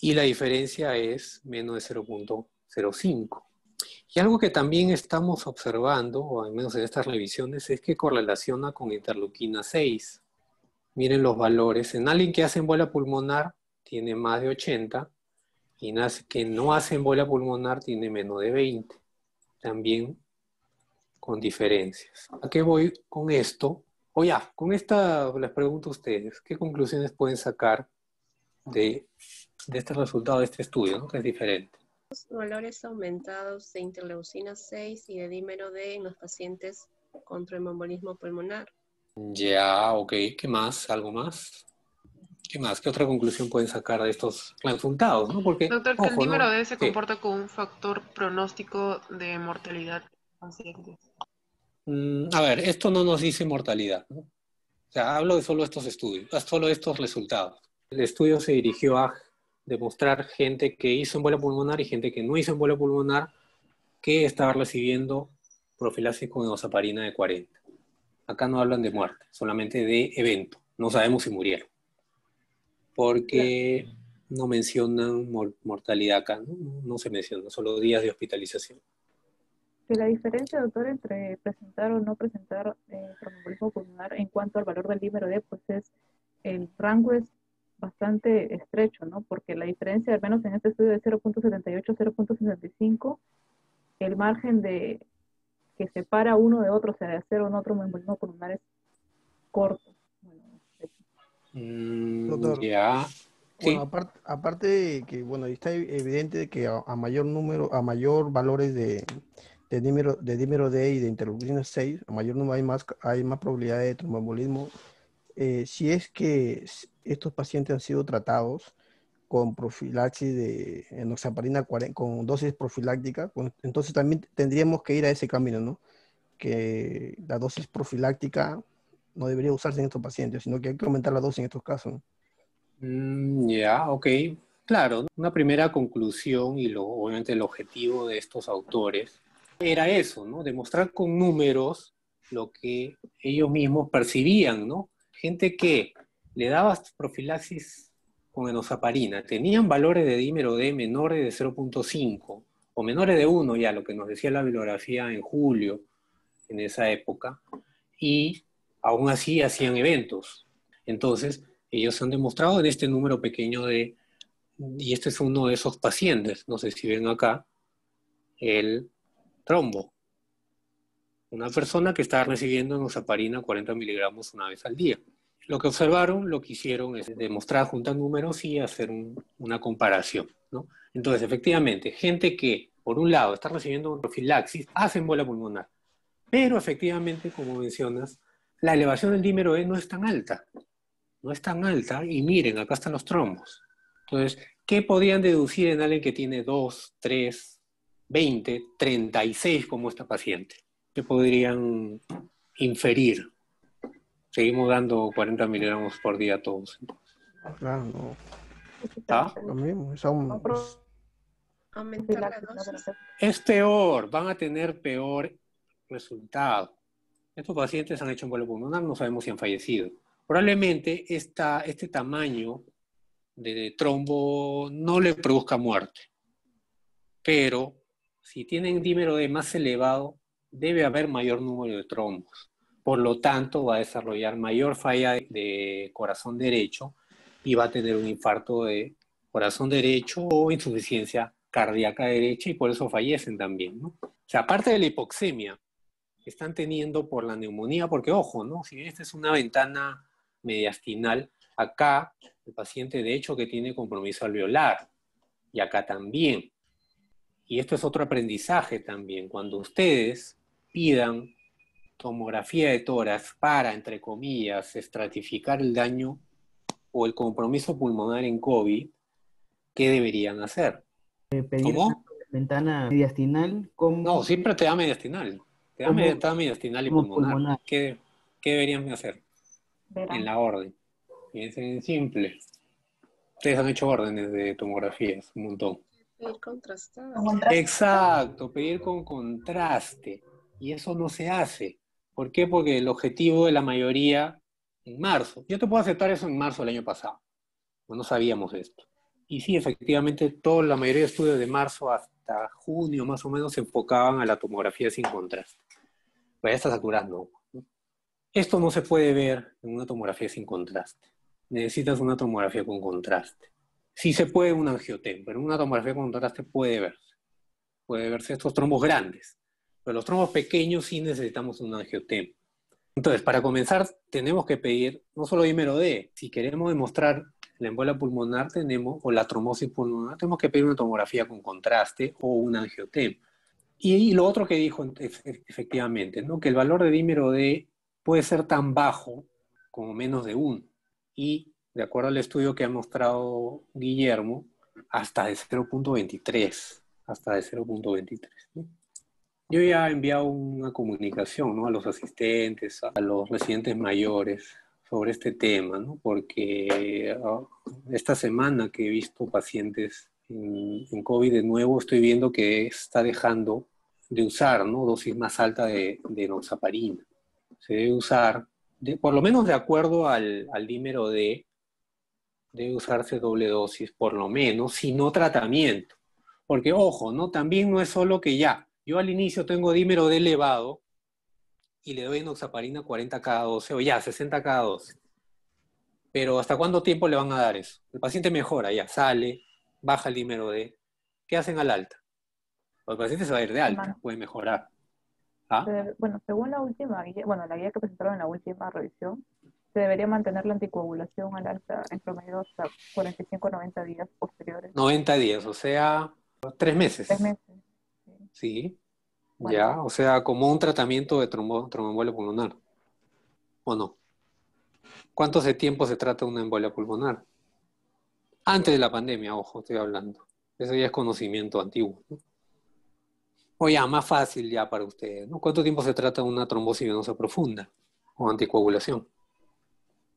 Y la diferencia es menos de cero punto cero cinco. Y algo que también estamos observando, o al menos en estas revisiones, es que correlaciona con interleuquina seis. Miren los valores. En alguien que hace embolia pulmonar tiene más de ochenta, y en alguien que no hace embolia pulmonar tiene menos de veinte. También con diferencias. ¿A qué voy con esto? O ya, con esta les pregunto a ustedes, ¿qué conclusiones pueden sacar de... de este resultado de este estudio, ¿no?, que es diferente? Los valores aumentados de interleucina seis y de dímero D en los pacientes con tromboembolismo pulmonar. Ya, ok. ¿Qué más? ¿Algo más? ¿Qué más? ¿Qué otra conclusión pueden sacar de estos resultados, ¿no? Porque, doctor, ojo, el dímero, ¿no?, D se comporta, ¿qué?, como un factor pronóstico de mortalidad de los pacientes. Mm, a ver, esto no nos dice mortalidad, ¿no? O sea, hablo de solo estos estudios, solo estos resultados. El estudio se dirigió a demostrar gente que hizo embolia pulmonar y gente que no hizo embolia pulmonar que estaba recibiendo profilaxis con enoxaparina de cuarenta. Acá no hablan de muerte, solamente de evento. No sabemos si murieron. Porque no mencionan mor mortalidad acá, ¿no? No se menciona, solo días de hospitalización. ¿Y la diferencia, doctor, entre presentar o no presentar eh, tromboembolismo pulmonar en cuanto al valor del dímero D? Pues es, el rango es bastante estrecho, ¿no? Porque la diferencia, al menos en este estudio, de cero punto setenta y ocho a cero punto sesenta y cinco, el margen de que separa uno de otro, o sea, de hacer un otro embolismo pulmonar, es corto. Bueno, mm, doctor, ya. Bueno, aparte, aparte de que, bueno, está evidente que a, a mayor número, a mayor valores de, de, dímero, de dímero D y de interleucina seis, a mayor número hay más, hay más probabilidad de tromboembolismo. Eh, si es que estos pacientes han sido tratados con profilaxis de enoxaparina con dosis profiláctica, con, entonces también tendríamos que ir a ese camino, ¿no? Que la dosis profiláctica no debería usarse en estos pacientes, sino que hay que aumentar la dosis en estos casos, ¿no? Mm, ya, yeah, ok. Claro, una primera conclusión y lo, obviamente el objetivo de estos autores era eso, ¿no? Demostrar con números lo que ellos mismos percibían, ¿no? Gente que le daba profilaxis con enoxaparina, tenían valores de dímero D menores de cero punto cinco, o menores de uno ya, lo que nos decía la bibliografía en julio, en esa época, y aún así hacían eventos. Entonces, ellos han demostrado en este número pequeño de, y este es uno de esos pacientes, no sé si ven acá, el trombo. Una persona que estaba recibiendo enoxaparina cuarenta miligramos una vez al día. Lo que observaron, lo que hicieron es demostrar, juntar números y hacer un, una comparación, ¿no? Entonces, efectivamente, gente que, por un lado, está recibiendo profilaxis, hace embolia pulmonar. Pero, efectivamente, como mencionas, la elevación del dímero D no es tan alta. No es tan alta. Y miren, acá están los trombos. Entonces, ¿qué podían deducir en alguien que tiene dos, tres, veinte, treinta y seis como esta paciente? ¿Qué podrían inferir? Seguimos dando cuarenta miligramos por día a todos. Claro, no. ¿Ah? Lo mismo, son... Aumentar la dosis. Es peor, van a tener peor resultado. Estos pacientes han hecho embolo pulmonar, no sabemos si han fallecido. Probablemente esta, este tamaño de, de trombo no le produzca muerte. Pero si tienen dímero D más elevado, debe haber mayor número de trombos. Por lo tanto, va a desarrollar mayor falla de, de corazón derecho y va a tener un infarto de corazón derecho o insuficiencia cardíaca derecha, y por eso fallecen también, ¿no? O sea, aparte de la hipoxemia que están teniendo por la neumonía, porque ojo, ¿no? Si bien esta es una ventana mediastinal, acá el paciente de hecho que tiene compromiso alveolar, y acá también. Y esto es otro aprendizaje también. Cuando ustedes pidan tomografía de tórax para, entre comillas, estratificar el daño o el compromiso pulmonar en COVID, ¿qué deberían hacer? Pedir ¿Cómo? ¿Ventana mediastinal? Como... No, siempre te da mediastinal. Te da ventana mediastinal y pulmonar. pulmonar. ¿Qué, qué deberían hacer? Verán. En la orden. Piensen simple. Ustedes han hecho órdenes de tomografías, un montón. Pedir contrastado. Exacto, pedir con contraste. Y eso no se hace. ¿Por qué? Porque el objetivo de la mayoría en marzo. Yo te puedo aceptar eso en marzo del año pasado. Pues no sabíamos esto. Y sí, efectivamente, toda la mayoría de estudios de marzo hasta junio, más o menos, se enfocaban a la tomografía sin contraste. Pero ya está saturando. Esto no se puede ver en una tomografía sin contraste. Necesitas una tomografía con contraste. Sí se puede en un angiotem, pero en una tomografía con contraste puede verse. Puede verse estos trombos grandes. Pero los trombos pequeños sí necesitamos un angiotem. Entonces, para comenzar, tenemos que pedir no solo dímero D. Si queremos demostrar la embolia pulmonar tenemos, o la trombosis pulmonar, tenemos que pedir una tomografía con contraste o un angiotem. Y, y lo otro que dijo efectivamente, ¿no? Que el valor de dímero D puede ser tan bajo como menos de uno. Y de acuerdo al estudio que ha mostrado Guillermo, hasta de cero punto veintitrés. Hasta de cero punto veintitrés, ¿no? Yo ya he enviado una comunicación, ¿no? A los asistentes, a los residentes mayores, sobre este tema, ¿no? Porque esta semana que he visto pacientes en, en COVID de nuevo, estoy viendo que está dejando de usar, ¿no? Dosis más alta de, de enoxaparina. Se debe usar, de, por lo menos de acuerdo al, al dímero D, debe usarse doble dosis, por lo menos, si no tratamiento. Porque, ojo, ¿no? También no es solo que ya, yo al inicio tengo dímero D elevado, y le doy enoxaparina cuarenta cada doce, o ya, sesenta cada doce. Pero ¿hasta cuánto tiempo le van a dar eso? El paciente mejora, ya, sale, baja el dímero D. ¿Qué hacen al alta? Pues el paciente se va a ir de alta, puede mejorar. ¿Ah? Bueno, según la última guía, bueno, la guía que presentaron en la última revisión, se debería mantener la anticoagulación al alta en promedio hasta cuarenta y cinco a noventa días posteriores. noventa días, o sea, tres meses. Tres meses. Sí. ¿Sí? Bueno. Ya, o sea, como un tratamiento de tromboembolia pulmonar, ¿o no? ¿Cuánto de tiempo se trata una embolia pulmonar? Antes de la pandemia, ojo, estoy hablando. Eso ya es conocimiento antiguo, ¿no? O ya, más fácil ya para ustedes, ¿no? ¿Cuánto tiempo se trata una trombosis venosa profunda o anticoagulación?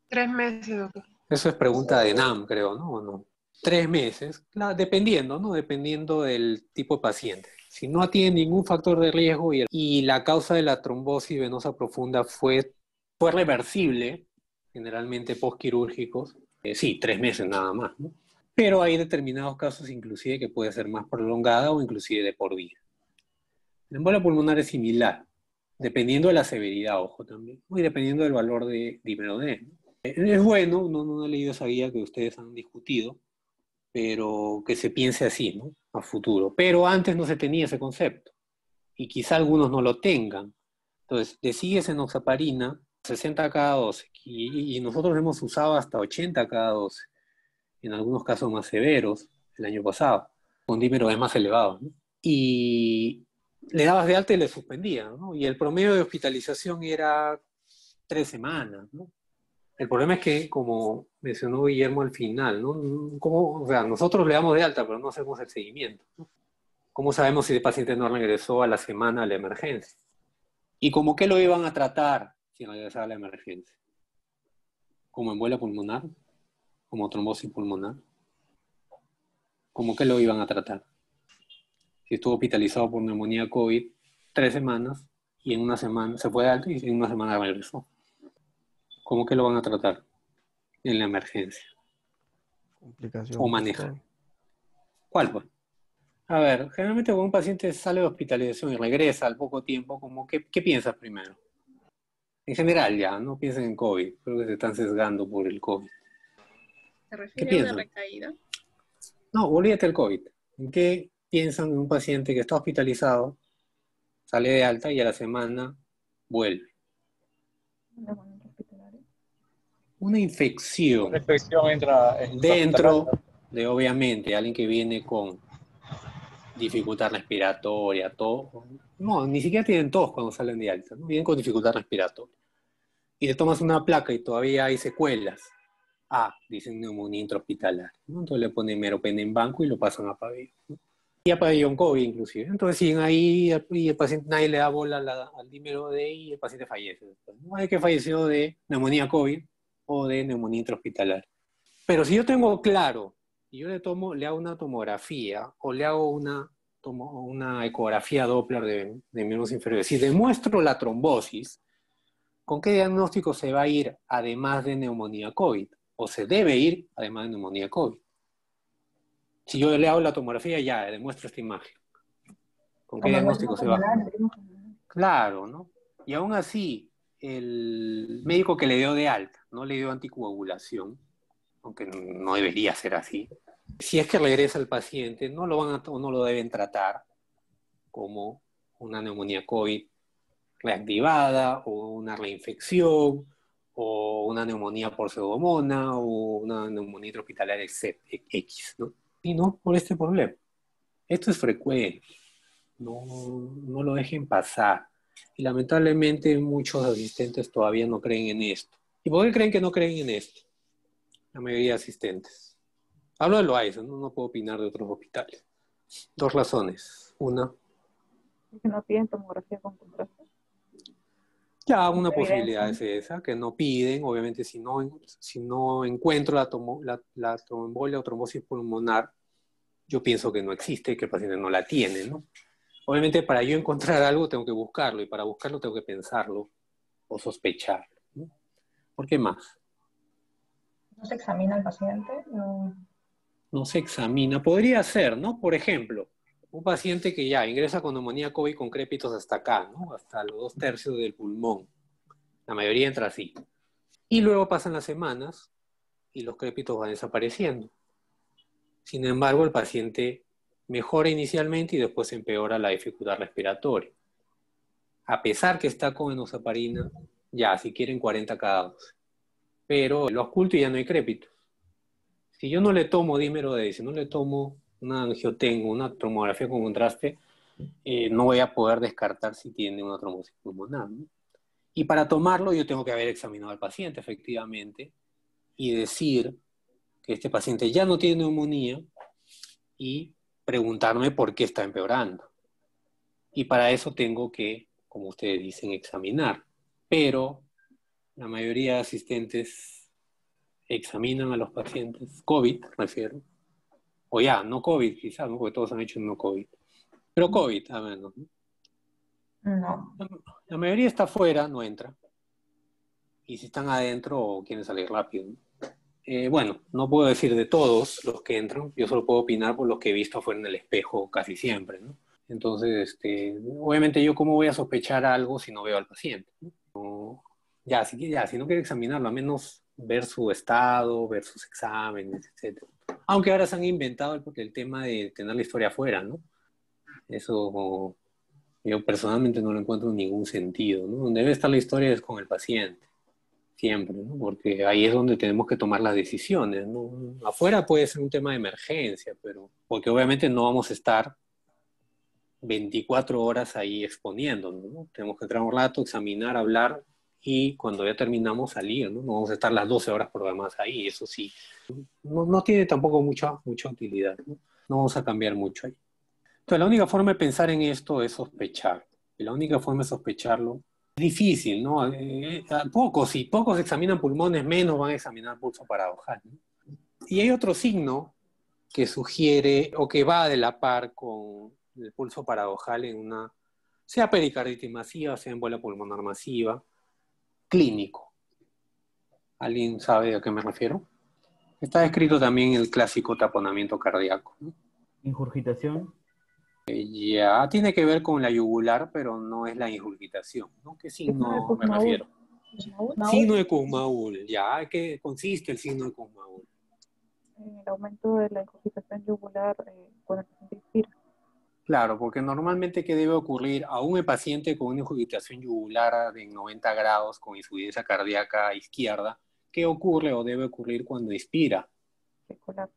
Tres meses, doctor. Eso es pregunta de N A M, creo, ¿no? ¿O no? Tres meses, la, dependiendo, ¿no? Dependiendo del tipo de paciente. Si no tiene ningún factor de riesgo y, el, y la causa de la trombosis venosa profunda fue, fue reversible, generalmente postquirúrgicos, eh, sí, tres meses nada más, ¿no? Pero hay determinados casos inclusive que puede ser más prolongada o inclusive de por vida. La embolia pulmonar es similar, dependiendo de la severidad, ojo también, y dependiendo del valor de dímero D, ¿no? Es bueno, no, no he leído esa guía que ustedes han discutido, pero que se piense así, ¿no? A futuro. Pero antes no se tenía ese concepto. Y quizá algunos no lo tengan. Entonces, decides enoxaparina, sesenta cada doce. Y, y nosotros hemos usado hasta ochenta cada doce. En algunos casos más severos, el año pasado. Con dímero D más elevado, ¿no? Y le dabas de alta y le suspendían, ¿no? Y el promedio de hospitalización era tres semanas, ¿no? El problema es que, como mencionó Guillermo al final, ¿no? Como, o sea, nosotros le damos de alta, pero no hacemos el seguimiento, ¿no? ¿Cómo sabemos si el paciente no regresó a la semana a la emergencia? ¿Y cómo que lo iban a tratar si regresaba a la emergencia? ¿Como embolia pulmonar? ¿Como trombosis pulmonar? ¿cómo que lo iban a tratar? Si estuvo hospitalizado por neumonía COVID tres semanas y en una semana se fue de alta y en una semana regresó. ¿Cómo que lo van a tratar en la emergencia? Complicación. O manejar. ¿Cuál fue? A ver, generalmente cuando un paciente sale de hospitalización y regresa al poco tiempo, ¿cómo qué, qué piensas primero? En general ya, no piensen en COVID. Creo que se están sesgando por el COVID. ¿Se refiere a una recaída? No, olvídate del COVID. ¿En qué piensan en un paciente que está hospitalizado, sale de alta y a la semana vuelve? Una infección. La infección entra en dentro de, obviamente, alguien que viene con dificultad respiratoria, todo. No, ni siquiera tienen tos cuando salen de alta, ¿no? Vienen con dificultad respiratoria. Y te tomas una placa y todavía hay secuelas. Ah, dicen neumonía intrahospitalaria, ¿no? Entonces le ponen meropen en banco y lo pasan a pabellón, ¿no? Y a pabellón COVID inclusive. Entonces siguen ahí y el paciente, nadie le da bola la, al dímero D y el paciente fallece. No hay que falleció de neumonía COVID o de neumonía intrahospitalaria. Pero si yo tengo claro, y yo le tomo, le hago una tomografía o le hago una, tomo, una ecografía Doppler de, de miembros inferiores, si demuestro la trombosis, ¿con qué diagnóstico se va a ir además de neumonía COVID? O se debe ir, además de neumonía COVID. Si yo le hago la tomografía, ya, demuestro esta imagen. ¿Con qué diagnóstico se va? Claro, ¿no? Y aún así, el médico que le dio de alta, no le dio anticoagulación, aunque no debería ser así, si es que regresa el paciente, no lo van a, o no lo deben tratar como una neumonía COVID reactivada, o una reinfección, o una neumonía por pseudomona, o una neumonía intrahospitalaria X, ¿no? Y no por este problema. Esto es frecuente. No, no lo dejen pasar. Y lamentablemente muchos asistentes todavía no creen en esto. ¿Y por qué creen que no creen en esto? La mayoría de asistentes. Hablo de Loayza, ¿no? No puedo opinar de otros hospitales. Dos razones. Una. ¿Es que no piden tomografía con contraste? Ya, una posibilidad es esa, que no piden, obviamente si no, si no encuentro la, tomo, la, la tromboembolia o trombosis pulmonar, yo pienso que no existe, que el paciente no la tiene, ¿no? Obviamente para yo encontrar algo tengo que buscarlo, y para buscarlo tengo que pensarlo o sospecharlo, ¿no? ¿Por qué más? ¿No se examina el paciente? No, no se examina. Podría ser, ¿no? Por ejemplo, un paciente que ya ingresa con neumonía COVID con crépitos hasta acá, ¿no? Hasta los dos tercios del pulmón. La mayoría entra así. Y luego pasan las semanas y los crépitos van desapareciendo. Sin embargo, el paciente mejora inicialmente y después empeora la dificultad respiratoria. A pesar que está con enoxaparina, ya, si quieren cuarenta cada doce. Pero lo oculto y ya no hay crépitos. Si yo no le tomo dímero D, si no le tomo una angiotengo, una tomografía con contraste, eh, no voy a poder descartar si tiene una trombosis pulmonar, ¿no? Y para tomarlo yo tengo que haber examinado al paciente, efectivamente, y decir que este paciente ya no tiene neumonía y preguntarme por qué está empeorando. Y para eso tengo que, como ustedes dicen, examinar. Pero la mayoría de asistentes examinan a los pacientes COVID, me refiero, o ya, no COVID quizás, ¿no? Porque todos han hecho no COVID. Pero COVID, a menos, ¿no? No. La, la mayoría está afuera, no entra. Y si están adentro, quieren salir rápido, ¿no? Eh, bueno, no puedo decir de todos los que entran. Yo solo puedo opinar por los que he visto afuera en el espejo casi siempre, ¿no? Entonces, este, obviamente yo cómo voy a sospechar algo si no veo al paciente, ¿no? O, ya, si, ya, si no quiero examinarlo, a menos ver su estado, ver sus exámenes, etcétera. Aunque ahora se han inventado el, el tema de tener la historia afuera, ¿no? Eso yo personalmente no lo encuentro en ningún sentido, ¿no? Donde debe estar la historia es con el paciente, siempre, ¿no? Porque ahí es donde tenemos que tomar las decisiones, ¿no? Afuera puede ser un tema de emergencia, pero porque obviamente no vamos a estar veinticuatro horas ahí exponiéndonos, ¿no? Tenemos que entrar un rato, examinar, hablar, y cuando ya terminamos salir, ¿no? No vamos a estar las doce horas programadas ahí, eso sí. No, no tiene tampoco mucha, mucha utilidad, ¿no? No vamos a cambiar mucho ahí. Entonces, la única forma de pensar en esto es sospechar. Y la única forma de sospecharlo es difícil, ¿no? Eh, pocos, si pocos examinan pulmones, menos van a examinar pulso paradojal, ¿no? Y hay otro signo que sugiere o que va de la par con el pulso paradojal en una, sea pericarditis masiva, sea embolia pulmonar masiva, clínico. ¿Alguien sabe a qué me refiero? Está descrito también el clásico taponamiento cardíaco, ¿no? Ingurgitación. Eh, ya, tiene que ver con la yugular, pero no es la ingurgitación, ¿no? ¿Qué signo me refiero? Signo de Kussmaul, ya, ¿qué consiste el signo de Kussmaul? El aumento de la ingurgitación yugular eh, cuando el paciente inspira. Claro, porque normalmente ¿qué debe ocurrir a un paciente con una ingurgitación yugular de noventa grados con insuficiencia cardíaca izquierda? ¿Qué ocurre o debe ocurrir cuando inspira? El colapso.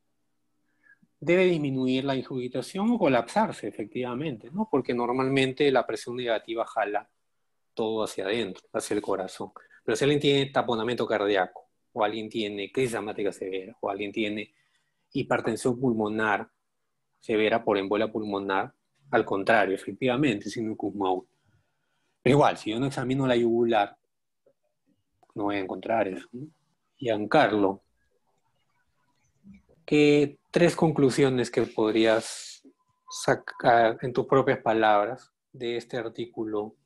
Debe disminuir la ingurgitación o colapsarse, efectivamente, ¿no? Porque normalmente la presión negativa jala todo hacia adentro, hacia el corazón. Pero si alguien tiene taponamiento cardíaco, o alguien tiene crisis asmática severa, o alguien tiene hipertensión pulmonar severa por embolia pulmonar, al contrario, efectivamente, signo de Kussmaul. Pero igual, si yo no examino la yugular, no voy a encontrar eso, ¿no? Giancarlo, ¿qué tres conclusiones que podrías sacar en tus propias palabras de este artículo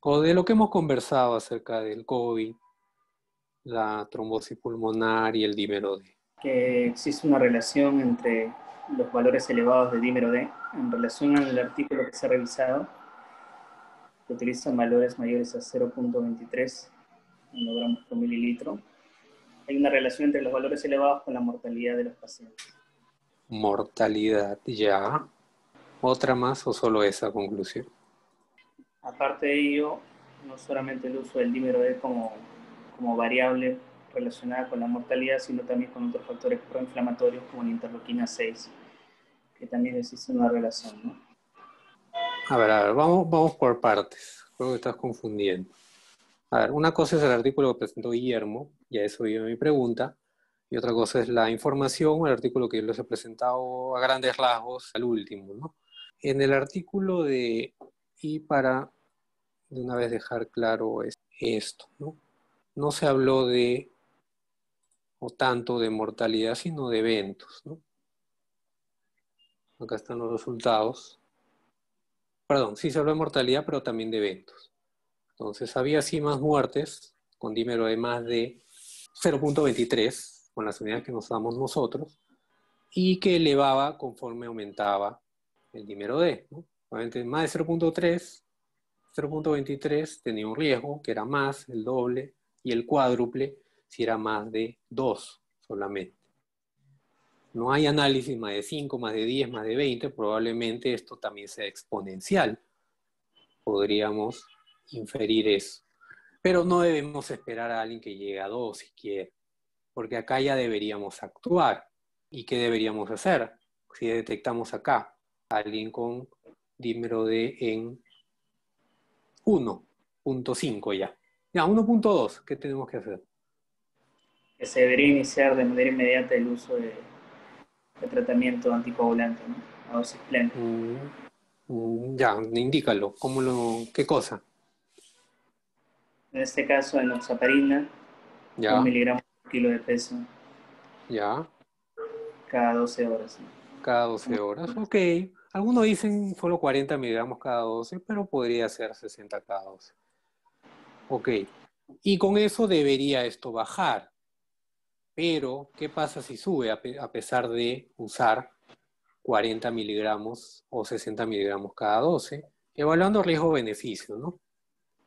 o de lo que hemos conversado acerca del COVID, la trombosis pulmonar y el dímero D? Que existe una relación entre los valores elevados de dímero D en relación al artículo que se ha revisado, que utilizan valores mayores a cero punto veintitrés miligramos por mililitro. Hay una relación entre los valores elevados con la mortalidad de los pacientes. Mortalidad, ya. ¿Otra más o solo esa conclusión? Aparte de ello, no solamente el uso del dímero D como, como variable relacionada con la mortalidad, sino también con otros factores proinflamatorios como la interleuquina seis, que también existe una relación, ¿no? A ver, a ver, vamos, vamos por partes. Creo que estás confundiendo. A ver, una cosa es el artículo que presentó Guillermo, y a eso iba mi pregunta, y otra cosa es la información, el artículo que les he presentado a grandes rasgos, al último, ¿no? En el artículo de, y para de una vez dejar claro es, esto, ¿no? No se habló de, o tanto de mortalidad, sino de eventos, ¿no? Acá están los resultados. Perdón, sí se habló de mortalidad, pero también de eventos. Entonces, había sí más muertes, con dímero de más de cero punto veintitrés, con las unidades que nos damos nosotros, y que elevaba conforme aumentaba el dímero D, ¿no? Obviamente, más de cero punto tres, cero punto veintitrés tenía un riesgo, que era más, el doble, y el cuádruple, si era más de dos solamente. No hay análisis más de cinco, más de diez, más de veinte, probablemente esto también sea exponencial. Podríamos inferir eso. Pero no debemos esperar a alguien que llegue a dos si quiere, porque acá ya deberíamos actuar. ¿Y qué deberíamos hacer? Si detectamos acá a alguien con dímero D en uno punto cinco ya. Ya, uno punto dos, ¿qué tenemos que hacer? Que se debería iniciar de manera inmediata el uso de, de tratamiento anticoagulante, ¿no? A dosis plena. Mm, mm, ya, indícalo. ¿Cómo lo, ¿Qué cosa? En este caso, enoxaparina, un miligramo por kilo de peso. Ya. Cada doce horas. ¿No? Cada doce horas, ok. Algunos dicen solo cuarenta miligramos cada doce, pero podría ser sesenta cada doce. Ok. Y con eso debería esto bajar. Pero, ¿qué pasa si sube a, pe a pesar de usar cuarenta miligramos o sesenta miligramos cada doce? Evaluando riesgo-beneficio, ¿no?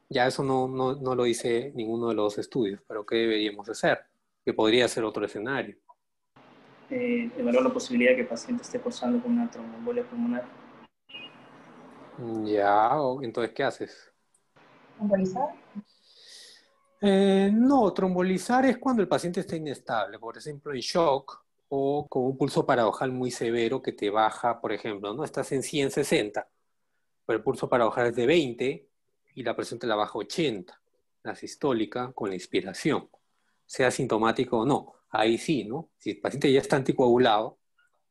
Ya eso no, no, no lo dice ninguno de los estudios, pero ¿qué deberíamos hacer? Que podría ser otro escenario. Eh, evaluar la posibilidad de que el paciente esté cursando con una tromboembolia pulmonar. Ya, entonces, ¿qué haces? ¿Trombolizar? Eh, no, trombolizar es cuando el paciente está inestable, por ejemplo, en shock o con un pulso paradojal muy severo que te baja, por ejemplo, ¿no? Estás en cien sesenta, pero el pulso paradojal es de veinte, y la presión te la baja ochenta, la sistólica con la inspiración, sea sintomático o no. Ahí sí, ¿no? Si el paciente ya está anticoagulado,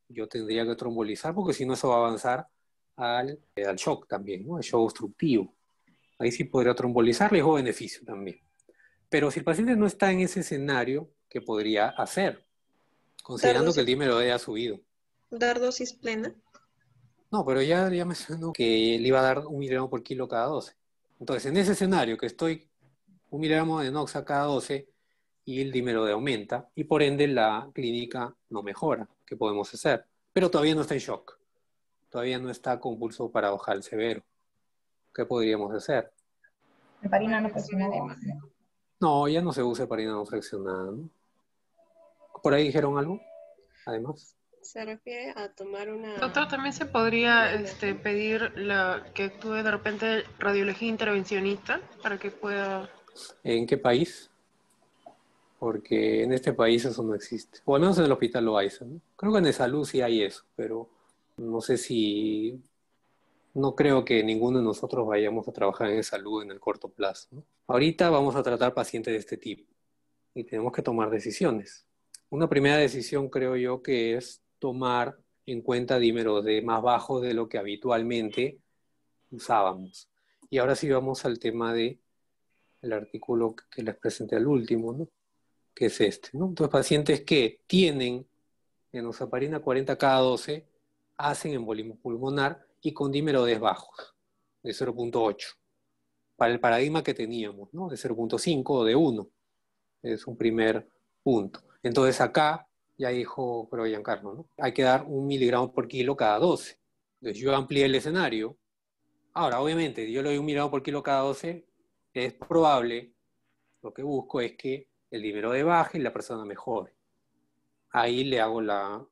yo tendría que trombolizar, porque si no eso va a avanzar al, al shock también, ¿no? El shock obstructivo. Ahí sí podría trombolizar, riesgo-beneficio también. Pero si el paciente no está en ese escenario, ¿qué podría hacer? Considerando que el dímero D ha subido. ¿Dar dosis plena? No, pero ya, ya mencionó que le iba a dar un miligramo por kilo cada doce. Entonces, en ese escenario que estoy un miligramo de Enoxa cada doce y el dímero D aumenta, y por ende la clínica no mejora, ¿qué podemos hacer? Pero todavía no está en shock. Todavía no está con pulso paradojal severo. ¿Qué podríamos hacer? Heparina no fraccionada. No, ya no se usa heparina no fraccionada, ¿no? ¿Por ahí dijeron algo? Además. Se refiere a tomar una... Doctor, también se podría este, pedir la, que actúe de repente radiología intervencionista para que pueda... ¿En qué país? Porque en este país eso no existe. O al menos en el Hospital Loayza, ¿no? Creo que en el salud sí hay eso, pero no sé si... No creo que ninguno de nosotros vayamos a trabajar en salud en el corto plazo, ¿no? Ahorita vamos a tratar pacientes de este tipo y tenemos que tomar decisiones. Una primera decisión creo yo que es tomar en cuenta dímeros D más bajos de lo que habitualmente usábamos. Y ahora sí vamos al tema del artículo que les presenté al último, ¿no? Que es este, ¿no? Entonces, pacientes que tienen enoxaparina cuarenta cada doce hacen embolismo pulmonar y con dímero D bajos, de cero punto ocho, para el paradigma que teníamos, ¿no? De cero punto cinco o de uno. Es un primer punto. Entonces acá, ya dijo pero Giancarlo, ¿no? Hay que dar un miligramo por kilo cada doce. Entonces yo amplié el escenario. Ahora, obviamente, yo le doy un miligramo por kilo cada doce, es probable, lo que busco es que el dímero D baje y la persona mejore. Ahí le hago la,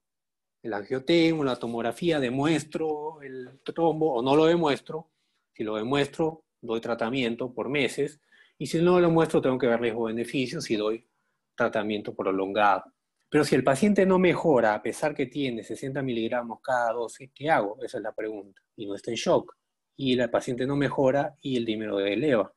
el angiotemo, la tomografía, demuestro el trombo o no lo demuestro. Si lo demuestro, doy tratamiento por meses. Y si no lo demuestro, tengo que ver riesgo-beneficio si doy tratamiento prolongado. Pero si el paciente no mejora, a pesar que tiene sesenta miligramos cada doce, ¿qué hago? Esa es la pregunta. Y no está en shock. Y el paciente no mejora y el dímero D eleva.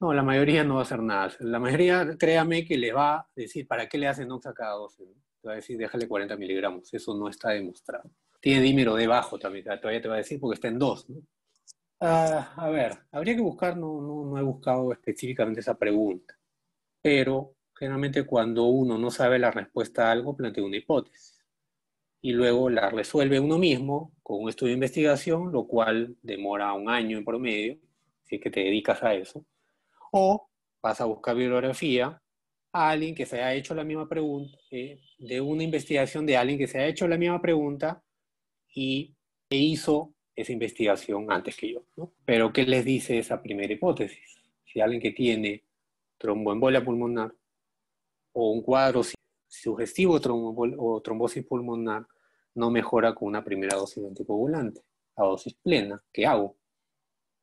No, la mayoría no va a hacer nada. La mayoría, créame, que le va a decir, ¿para qué le hacen Noxa cada doce? ¿No? Te va a decir, déjale cuarenta miligramos. Eso no está demostrado. Tiene dímero D bajo también. Todavía te va a decir porque está en dos, ¿no? Ah, a ver, habría que buscar, no, no, no he buscado específicamente esa pregunta. Pero... generalmente cuando uno no sabe la respuesta a algo, plantea una hipótesis. Y luego la resuelve uno mismo con un estudio de investigación, lo cual demora un año en promedio, si es que te dedicas a eso. O vas a buscar bibliografía a alguien que se haya hecho la misma pregunta, eh, de una investigación de alguien que se haya hecho la misma pregunta y que hizo esa investigación antes que yo, ¿no? Pero ¿qué les dice esa primera hipótesis? Si alguien que tiene tromboembolia pulmonar, o un cuadro sugestivo o trombosis pulmonar no mejora con una primera dosis de anticoagulante, a dosis plena, ¿qué hago?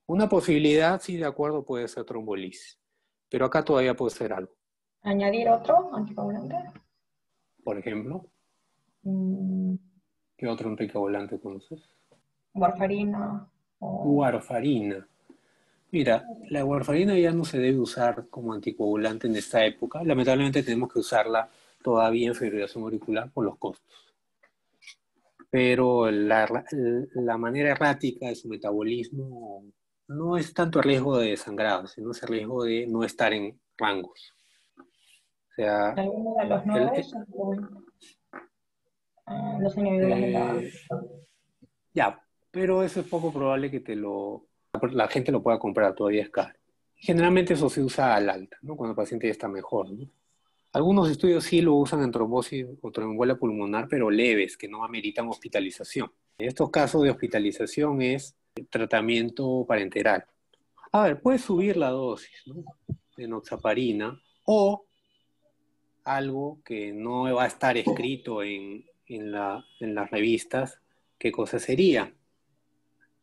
Una posibilidad, sí, de acuerdo, puede ser trombolisis, pero acá todavía puede ser algo. ¿Añadir otro anticoagulante? Por ejemplo, mm. ¿Qué otro anticoagulante conoces? Warfarina. O... Warfarina. Mira, la warfarina ya no se debe usar como anticoagulante en esta época. Lamentablemente tenemos que usarla todavía en fibrilación auricular por los costos. Pero la, la manera errática de su metabolismo no es tanto el riesgo de desangrado, sino es el riesgo de no estar en rangos. O sea, ¿alguno de los nuevos? El, los inhibidores eh, ya, pero eso es poco probable que te lo... la gente lo pueda comprar, todavía es caro. Generalmente eso se usa al alta, ¿no? Cuando el paciente ya está mejor, ¿no? Algunos estudios sí lo usan en trombosis o tromboembolia pulmonar, pero leves, que no ameritan hospitalización. En estos casos de hospitalización es tratamiento parenteral. A ver, puedes subir la dosis, ¿no? De enoxaparina o algo que no va a estar escrito en, en, la, en las revistas. ¿Qué cosa sería?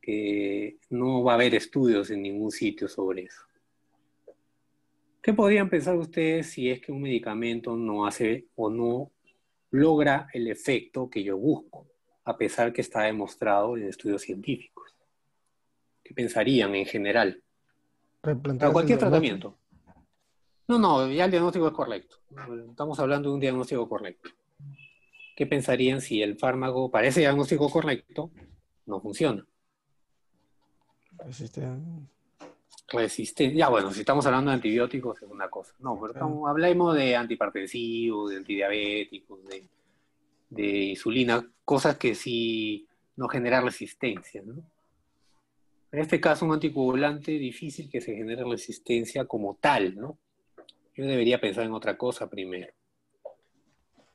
Que no va a haber estudios en ningún sitio sobre eso. ¿Qué podrían pensar ustedes si es que un medicamento no hace o no logra el efecto que yo busco, a pesar que está demostrado en estudios científicos? ¿Qué pensarían en general? Para cualquier tratamiento. No, no, ya el diagnóstico es correcto. Estamos hablando de un diagnóstico correcto. ¿Qué pensarían si el fármaco, para ese diagnóstico correcto, no funciona? Resisten. Resisten. Ya, bueno, si estamos hablando de antibióticos es una cosa. No, pero estamos, hablemos de antihipertensivos, de antidiabéticos, de de insulina, cosas que sí no generan resistencia, ¿no? En este caso, un anticoagulante difícil que se genere resistencia como tal, ¿no? Yo debería pensar en otra cosa primero.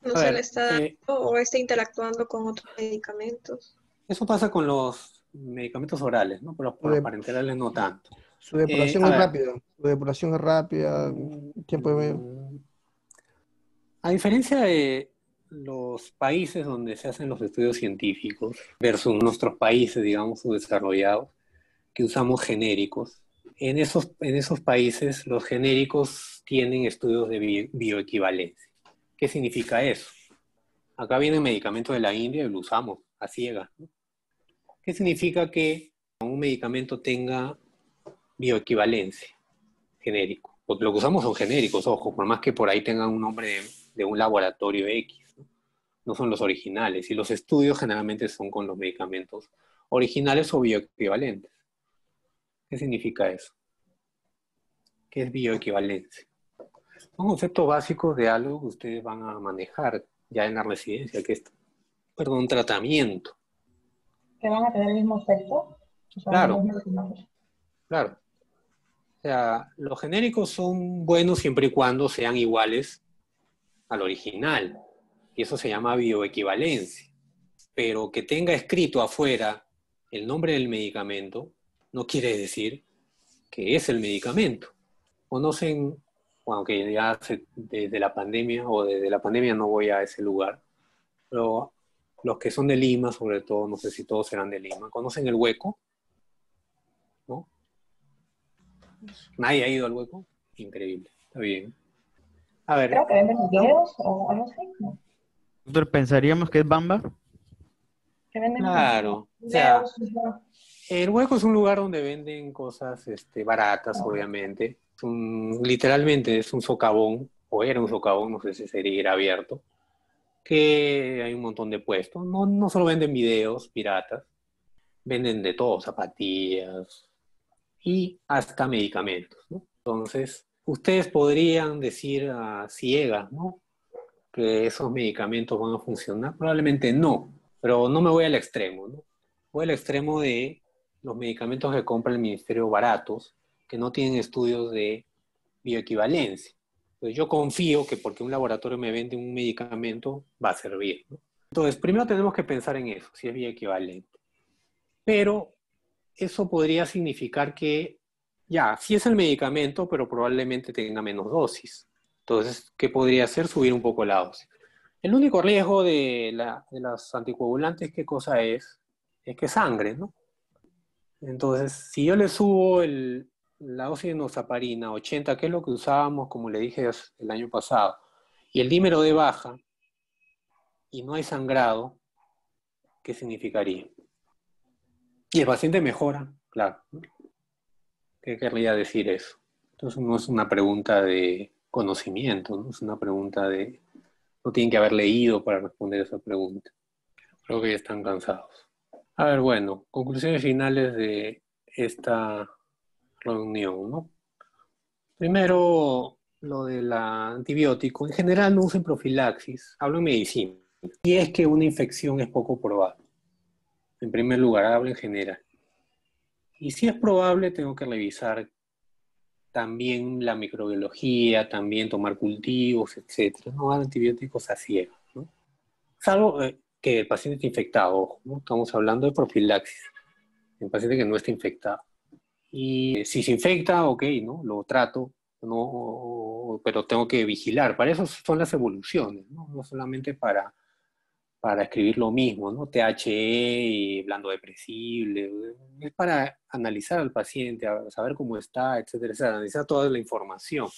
¿No se le está dando eh, o está interactuando con otros medicamentos? Eso pasa con los medicamentos orales, ¿no? Pero los parenterales no tanto. Su depuración eh, es ver, rápida. Su depuración es rápida. Tiempo de medio. A diferencia de los países donde se hacen los estudios científicos versus nuestros países, digamos, subdesarrollados, que usamos genéricos, en esos, en esos países los genéricos tienen estudios de bio, bioequivalencia. ¿Qué significa eso? Acá viene el medicamento de la India y lo usamos a ciegas, ¿no? ¿Qué significa que un medicamento tenga bioequivalencia genérico? Porque lo que usamos son genéricos, ojo, por más que por ahí tengan un nombre de, de un laboratorio X, ¿no? No son los originales. Y los estudios generalmente son con los medicamentos originales o bioequivalentes. ¿Qué significa eso? ¿Qué es bioequivalencia? Son conceptos básicos de algo que ustedes van a manejar ya en la residencia, que es, perdón, tratamiento. ¿Que van a tener el mismo efecto? Claro, claro. O sea, los genéricos son buenos siempre y cuando sean iguales al original. Y eso se llama bioequivalencia. Pero que tenga escrito afuera el nombre del medicamento no quiere decir que es el medicamento. Conocen, bueno, que ya hace, desde la pandemia, o desde la pandemia no voy a ese lugar, pero los que son de Lima, sobre todo, no sé si todos serán de Lima, ¿conocen el hueco? ¿No? ¿Nadie ha ido al hueco? Increíble, está bien. A ver. Creo que venden videos o algo así, ¿no? Doctor, pensaríamos que es Bamba. Que venden claro, videos, o sea, el hueco es un lugar donde venden cosas este, baratas, obviamente. Es un, literalmente es un socavón, o era un socavón, no sé si sería abierto, que hay un montón de puestos. No, no solo venden videos piratas, venden de todo, zapatillas y hasta medicamentos, ¿no? Entonces, ustedes podrían decir a ciegas, ¿no?, que esos medicamentos van a funcionar. Probablemente no, pero no me voy al extremo, ¿no? Voy al extremo de los medicamentos que compra el ministerio baratos, que no tienen estudios de bioequivalencia. Entonces yo confío que porque un laboratorio me vende un medicamento, va a servir, ¿no? Entonces, primero tenemos que pensar en eso, si es bioequivalente. Pero eso podría significar que, ya, sí es el medicamento, pero probablemente tenga menos dosis. Entonces, ¿qué podría hacer? Subir un poco la dosis. El único riesgo de, la, de las anticoagulantes, ¿qué cosa es? Es que sangre, ¿no? Entonces, si yo le subo el, la dosis de enoxaparina ochenta, que es lo que usábamos, como le dije el año pasado, y el dímero D baja, y no hay sangrado, ¿qué significaría? Y el paciente mejora, claro. ¿Qué querría decir eso? Entonces no es una pregunta de conocimiento, ¿no? Es una pregunta de... No tienen que haber leído para responder esa pregunta. Creo que ya están cansados. A ver, bueno, conclusiones finales de esta reunión, ¿no? Primero, lo del antibiótico. En general no usen profilaxis, hablo en medicina. Y es que una infección es poco probable. En primer lugar, hablo en general. Y si es probable, tengo que revisar también la microbiología, también tomar cultivos, etcétera. No dar antibióticos a ciegas, ¿no? Salvo... Eh, que el paciente está infectado, ojo, ¿no? Estamos hablando de profilaxis, el paciente que no está infectado. Y si se infecta, ok, ¿no? Lo trato, no, pero tengo que vigilar. Para eso son las evoluciones, no, no solamente para, para escribir lo mismo, ¿no? T H E y blando depresible, es para analizar al paciente, saber cómo está, etcétera, etcétera, analizar toda la información,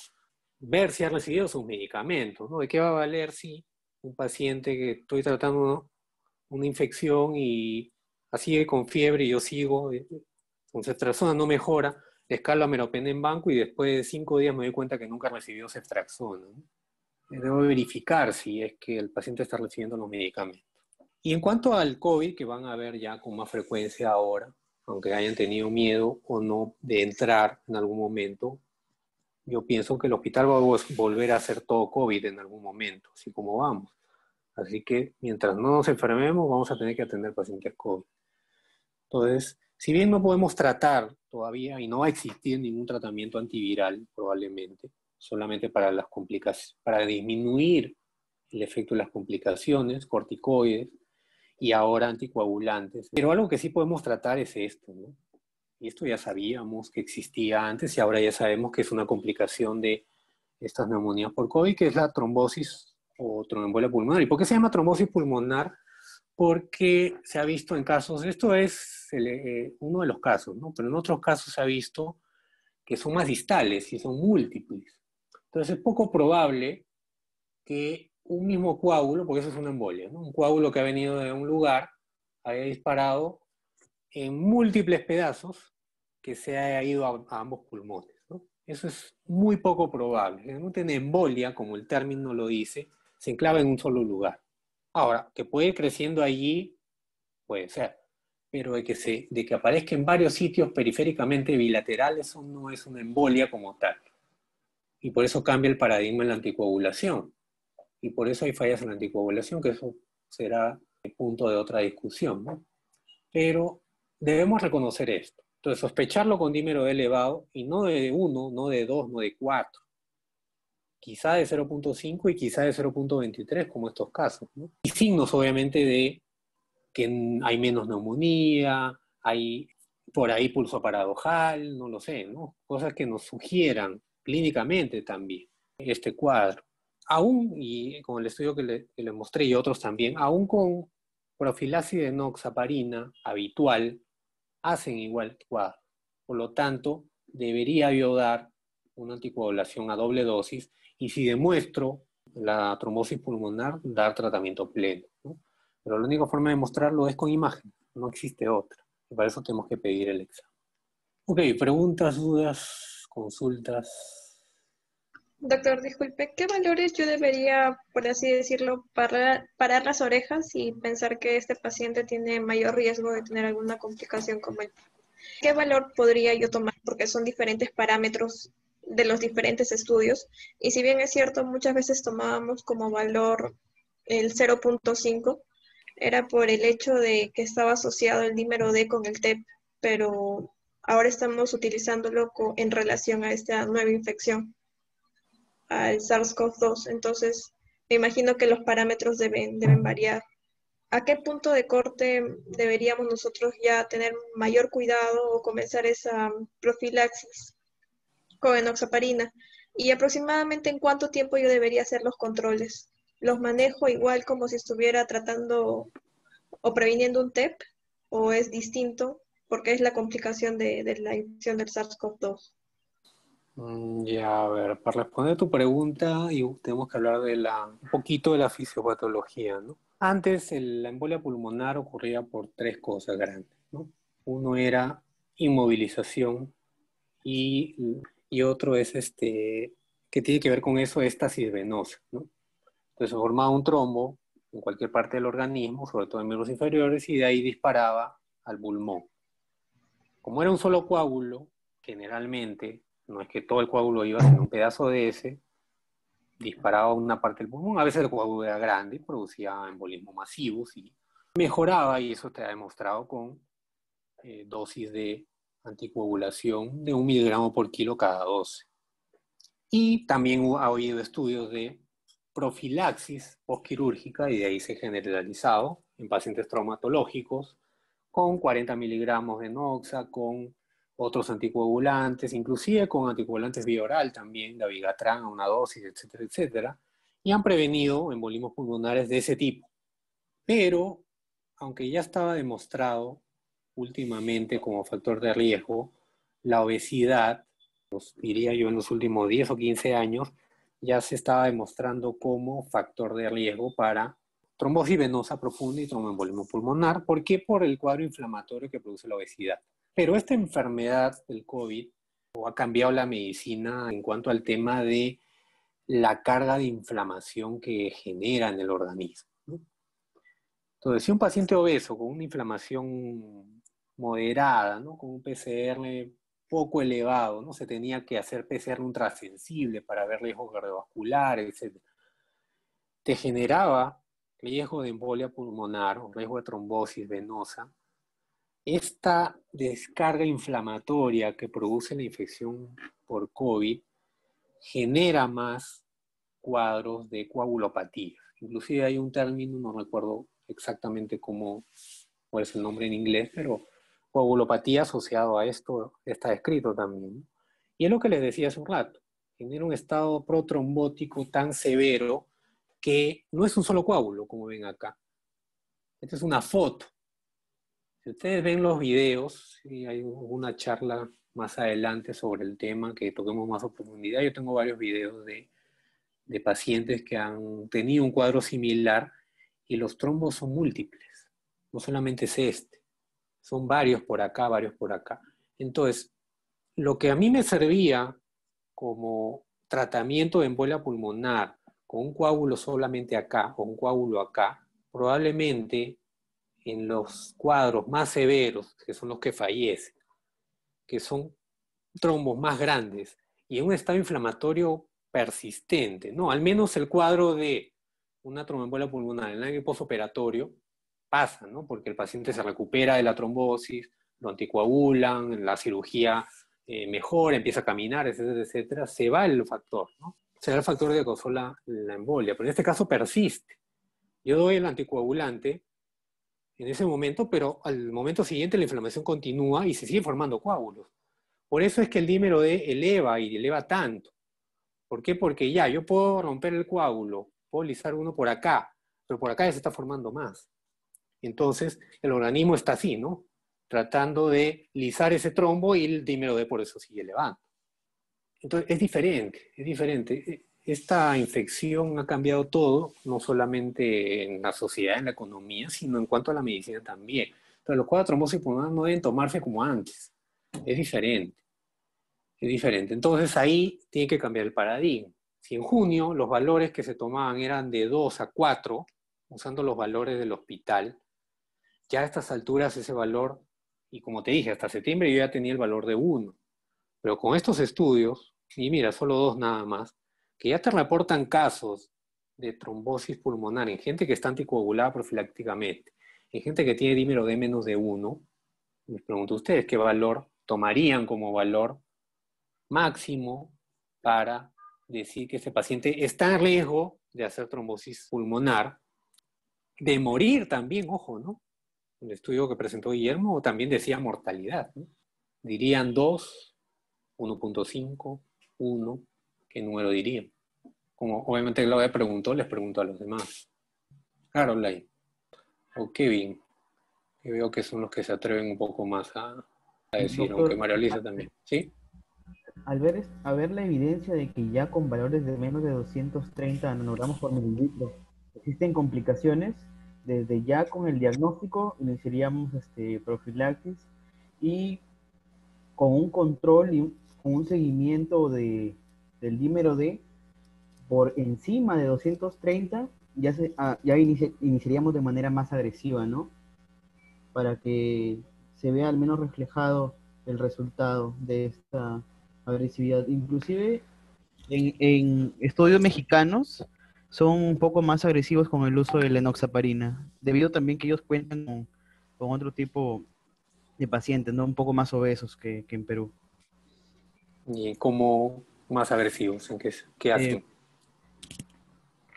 ver si ha recibido sus medicamentos, ¿no? ¿De qué va a valer si un paciente que estoy tratando una infección y así con fiebre y yo sigo, ceftriaxona no mejora, escalo a meropenem en banco y después de cinco días me doy cuenta que nunca recibió ceftriaxona, ¿no? Debo verificar si es que el paciente está recibiendo los medicamentos. Y en cuanto al COVID, que van a ver ya con más frecuencia ahora, aunque hayan tenido miedo o no de entrar en algún momento, yo pienso que el hospital va a volver a hacer todo COVID en algún momento, así como vamos. Así que mientras no nos enfermemos, vamos a tener que atender pacientes COVID. Entonces, si bien no podemos tratar todavía, y no va a existir ningún tratamiento antiviral probablemente, solamente para las complicaciones, para disminuir el efecto de las complicaciones, corticoides y ahora anticoagulantes. Pero algo que sí podemos tratar es esto, ¿no? Y esto ya sabíamos que existía antes y ahora ya sabemos que es una complicación de estas neumonías por COVID, que es la trombosis o tromboembolia pulmonar. ¿Y por qué se llama trombosis pulmonar? Porque se ha visto en casos, esto es el, eh, uno de los casos, ¿no? Pero en otros casos se ha visto que son más distales y son múltiples. Entonces es poco probable que un mismo coágulo, porque eso es una embolia, ¿no? Un coágulo que ha venido de un lugar, haya disparado en múltiples pedazos que se haya ido a, a ambos pulmones, ¿no? Eso es muy poco probable. Generalmente una embolia, como el término lo dice, se enclava en un solo lugar. Ahora, que puede ir creciendo allí, puede ser, pero de que, se, de que aparezca en varios sitios periféricamente bilaterales, eso no es una embolia como tal. Y por eso cambia el paradigma en la anticoagulación. Y por eso hay fallas en la anticoagulación, que eso será el punto de otra discusión, ¿no? Pero debemos reconocer esto. Entonces, sospecharlo con dímero D elevado, y no de uno, no de dos, no de cuatro. Quizá de cero punto cinco y quizá de cero punto veintitrés, como estos casos, ¿no? Y signos, obviamente, de que hay menos neumonía, hay por ahí pulso paradojal, no lo sé, ¿no? Cosas que nos sugieran clínicamente también este cuadro. Aún, y con el estudio que le, que le mostré y otros también, aún con profilaxis de enoxaparina habitual, hacen igual cuadro. Por lo tanto, debería yo dar una anticoagulación a doble dosis y si demuestro la trombosis pulmonar, dar tratamiento pleno, ¿no? Pero la única forma de mostrarlo es con imagen, no existe otra. Y para eso tenemos que pedir el examen. Ok, preguntas, dudas, consultas. Doctor, disculpe, ¿qué valores yo debería, por así decirlo, parar, parar las orejas y pensar que este paciente tiene mayor riesgo de tener alguna complicación como el? ¿Qué valor podría yo tomar? Porque son diferentes parámetros de los diferentes estudios, y si bien es cierto, muchas veces tomábamos como valor el cero punto cinco, era por el hecho de que estaba asociado el dímero D con el T E P, pero ahora estamos utilizándolo en relación a esta nueva infección, al SARS CoV dos, entonces me imagino que los parámetros deben, deben variar. ¿A qué punto de corte deberíamos nosotros ya tener mayor cuidado o comenzar esa profilaxis con enoxaparina? ¿Y aproximadamente en cuánto tiempo yo debería hacer los controles? ¿Los manejo igual como si estuviera tratando o previniendo un T E P? ¿O es distinto porque es la complicación de, de la infección del SARS CoV dos? Ya, a ver, para responder tu pregunta, y tenemos que hablar de la, un poquito de la fisiopatología, ¿no? Antes, el, la embolia pulmonar ocurría por tres cosas grandes, ¿no? Uno era inmovilización y... y otro es este, que tiene que ver con eso, éstasis venosa, ¿no? Entonces formaba un trombo en cualquier parte del organismo, sobre todo en miembros inferiores, y de ahí disparaba al pulmón. Como era un solo coágulo, generalmente, no es que todo el coágulo iba sino un pedazo de ese, disparaba una parte del pulmón, a veces el coágulo era grande y producía embolismo masivo, sí. Mejoraba, y eso te ha demostrado con eh, dosis de anticoagulación de un miligramo por kilo cada doce. Y también ha habido estudios de profilaxis postquirúrgica, y de ahí se generalizado en pacientes traumatológicos, con cuarenta miligramos de noxa, con otros anticoagulantes, inclusive con anticoagulantes vía oral también, la vigatrán a una dosis, etcétera, etcétera, y han prevenido embolismos pulmonares de ese tipo. Pero, aunque ya estaba demostrado últimamente como factor de riesgo, la obesidad, os diría yo en los últimos diez o quince años, ya se estaba demostrando como factor de riesgo para trombosis venosa profunda y tromboembolismo pulmonar. ¿Por qué? Por el cuadro inflamatorio que produce la obesidad. Pero esta enfermedad del COVID ha cambiado la medicina en cuanto al tema de la carga de inflamación que genera en el organismo, ¿no? Entonces, si un paciente obeso con una inflamación moderada, ¿no?, con un P C R poco elevado, ¿no?, se tenía que hacer P C R ultrasensible para ver riesgos cardiovasculares, etcétera, te generaba riesgo de embolia pulmonar o riesgo de trombosis venosa, esta descarga inflamatoria que produce la infección por COVID genera más cuadros de coagulopatía. Inclusive hay un término, no recuerdo exactamente cómo, cuál es el nombre en inglés, pero coagulopatía asociado a esto está escrito también. Y es lo que les decía hace un rato, genera un estado protrombótico tan severo que no es un solo coágulo, como ven acá. Esta es una foto. Si ustedes ven los videos, y hay una charla más adelante sobre el tema que toquemos más a profundidad, yo tengo varios videos de, de pacientes que han tenido un cuadro similar y los trombos son múltiples. No solamente es este, son varios por acá, varios por acá. Entonces, lo que a mí me servía como tratamiento de embolia pulmonar con un coágulo solamente acá o un coágulo acá, probablemente en los cuadros más severos, que son los que fallecen, que son trombos más grandes, y en un estado inflamatorio persistente, ¿no? Al menos el cuadro de una tromboembolia pulmonar en el postoperatorio pasa, ¿no? Porque el paciente se recupera de la trombosis, lo anticoagulan, la cirugía eh, mejora, empieza a caminar, etcétera, etcétera, se va el factor, ¿no? Se va el factor que causó la, la embolia, pero en este caso persiste. Yo doy el anticoagulante en ese momento, pero al momento siguiente la inflamación continúa y se sigue formando coágulos. Por eso es que el dímero D eleva y eleva tanto. ¿Por qué? Porque ya, yo puedo romper el coágulo, puedo lisar uno por acá, pero por acá ya se está formando más. Entonces, el organismo está así, ¿no? Tratando de lisar ese trombo y el dímero D por eso sigue elevando. Entonces, es diferente, es diferente. Esta infección ha cambiado todo, no solamente en la sociedad, en la economía, sino en cuanto a la medicina también. Entonces, los cuadros de trombosis pulmonar no deben tomarse como antes. Es diferente. Es diferente. Entonces, ahí tiene que cambiar el paradigma. Si en junio los valores que se tomaban eran de dos a cuatro, usando los valores del hospital, ya a estas alturas ese valor, y como te dije, hasta septiembre yo ya tenía el valor de uno. Pero con estos estudios, y mira, solo dos nada más, que ya te reportan casos de trombosis pulmonar en gente que está anticoagulada profilácticamente, en gente que tiene dímero D menos de uno, les pregunto a ustedes qué valor tomarían como valor máximo para decir que este paciente está en riesgo de hacer trombosis pulmonar, de morir también, ojo, ¿no? El estudio que presentó Guillermo también decía mortalidad, ¿no? Dirían dos, uno punto cinco, uno... ¿Qué número diría? Como obviamente lo que preguntó, les pregunto a los demás. Caroline o Kevin, que veo que son los que se atreven un poco más a, a decir, doctor, aunque María Luisa también. ¿Sí? Al ver, a ver la evidencia de que ya con valores de menos de doscientos treinta nanogramos por mililitro existen complicaciones, desde ya con el diagnóstico iniciaríamos este, profilaxis y con un control y con un seguimiento de del dímero D por encima de doscientos treinta, ya, se, ya inici, iniciaríamos de manera más agresiva, ¿no? Para que se vea al menos reflejado el resultado de esta agresividad. Inclusive en, en estudios mexicanos son un poco más agresivos con el uso de la enoxaparina, debido también que ellos cuentan con, con otro tipo de pacientes, ¿no? Un poco más obesos que, que en Perú. Y como... más agresivos, en qué, qué hacen. Eh,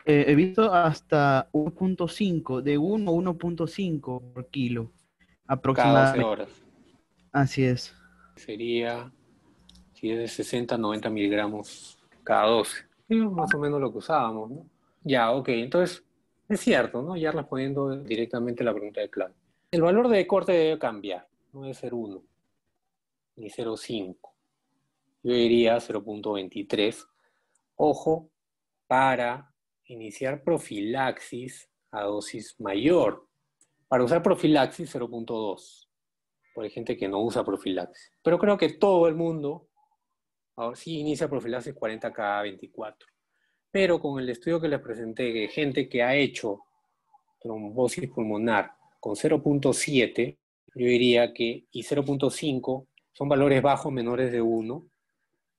eh, he visto hasta uno punto cinco, de uno a uno punto cinco por kilo, aproximadamente. Cada doce horas. Así es. Sería, si es de sesenta a noventa miligramos cada doce. Es más o menos lo que usábamos, ¿no? Ya, ok, entonces, es cierto, ¿no? Ya respondiendo directamente a la pregunta de Claudio. El valor de corte debe cambiar, no debe ser uno, ni cero punto cinco. Yo diría cero punto veintitrés, ojo, para iniciar profilaxis a dosis mayor. Para usar profilaxis, cero punto dos, porque hay gente que no usa profilaxis. Pero creo que todo el mundo, ahora sí inicia profilaxis cuarenta cada veinticuatro. Pero con el estudio que les presenté, que gente que ha hecho trombosis pulmonar con cero punto siete, yo diría que, y cero punto cinco, son valores bajos menores de uno,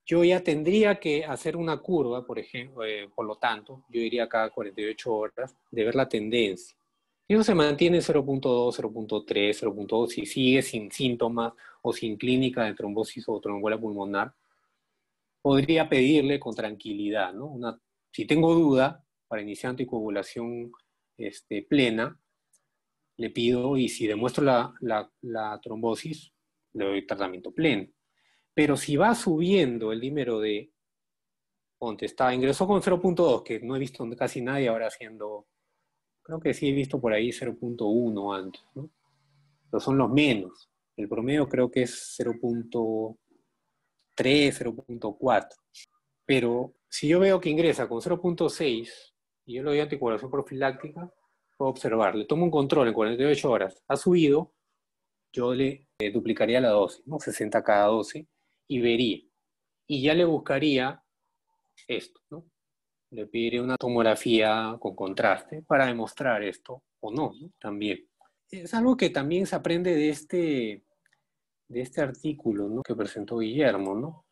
yo ya tendría que hacer una curva, por ejemplo, eh, por lo tanto, yo iría cada cuarenta y ocho horas de ver la tendencia. Y uno se mantiene cero punto dos, cero punto tres, cero punto dos, si sigue sin síntomas o sin clínica de trombosis o tromboembolia pulmonar, podría pedirle con tranquilidad, ¿no? Una, si tengo duda, para iniciar anticoagulación este, plena, le pido, y si demuestro la, la, la trombosis, le doy tratamiento pleno. Pero si va subiendo el dímero D, ponte, está, ingresó con cero punto dos, que no he visto casi nadie ahora haciendo, creo que sí he visto por ahí cero punto uno antes, ¿no? Pero son los menos. El promedio creo que es cero punto tres, cero punto cuatro. Pero si yo veo que ingresa con cero punto seis y yo le doy anticoagulación profiláctica, puedo observar, le tomo un control en cuarenta y ocho horas, ha subido, yo le eh, duplicaría la dosis, ¿no? sesenta cada dosis, y vería. Y ya le buscaría esto, ¿no? Le pediré una tomografía con contraste para demostrar esto o no, ¿no? También. Es algo que también se aprende de este, de este artículo, ¿no? que presentó Guillermo, ¿no?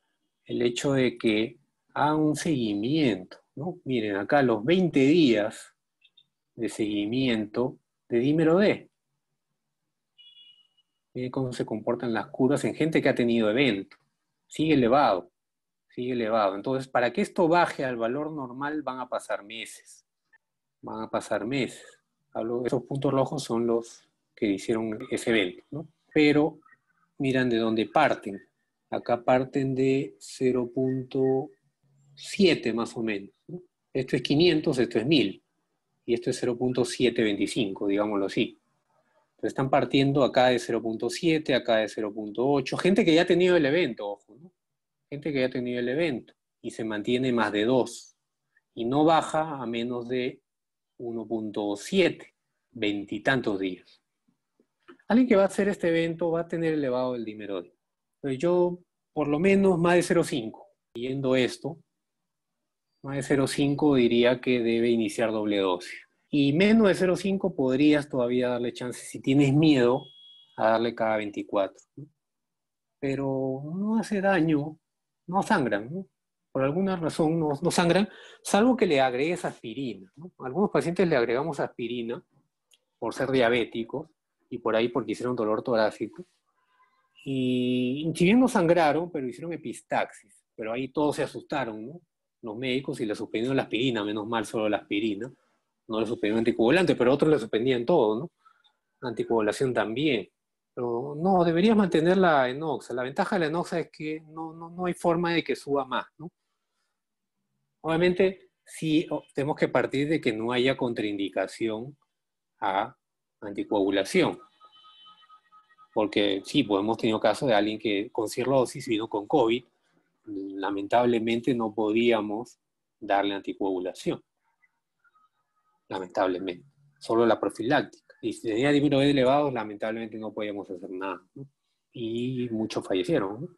El hecho de que haga un seguimiento, ¿no? Miren, acá los veinte días de seguimiento de dímero D. Miren cómo se comportan las curvas en gente que ha tenido evento. Sigue elevado. Sigue elevado. Entonces, para que esto baje al valor normal van a pasar meses. Van a pasar meses. Hablo, esos puntos rojos son los que hicieron ese evento, ¿no? Pero, miran de dónde parten. Acá parten de cero punto siete más o menos, ¿no? Esto es quinientos, esto es mil. Y esto es cero punto setecientos veinticinco, digámoslo así. Entonces están partiendo acá de cero punto siete, acá de cero punto ocho. Gente que ya ha tenido el evento, ojo, ¿no? Gente que ya ha tenido el evento y se mantiene más de dos y no baja a menos de uno punto siete, veintitantos días. Alguien que va a hacer este evento va a tener elevado el dímero D. Entonces yo, por lo menos, más de cero punto cinco, siguiendo esto, más de cero punto cinco diría que debe iniciar doble dosis. Y menos de cero punto cinco podrías todavía darle chance, si tienes miedo, a darle cada veinticuatro, ¿no? Pero no hace daño. No sangran, ¿no? Por alguna razón no, no sangran, salvo que le agregues aspirina, ¿no? A algunos pacientes le agregamos aspirina por ser diabéticos y por ahí porque hicieron dolor torácico. Y si bien no sangraron, pero hicieron epistaxis. Pero ahí todos se asustaron, ¿no? Los médicos, y le suspendieron la aspirina, menos mal solo la aspirina. No le suspendieron anticoagulante, pero otros le suspendían todo, ¿no? Anticoagulación también. Pero no, deberías mantener la enoxa. La ventaja de la enoxa es que no, no, no hay forma de que suba más, ¿no? Obviamente, sí tenemos que partir de que no haya contraindicación a anticoagulación. Porque sí, pues hemos tenido casos de alguien que con cirrosis vino con COVID. Lamentablemente no podíamos darle anticoagulación. Lamentablemente. Solo la profiláctica. Y si tenía dímero D elevados, lamentablemente no podíamos hacer nada, ¿no? Y muchos fallecieron, ¿no?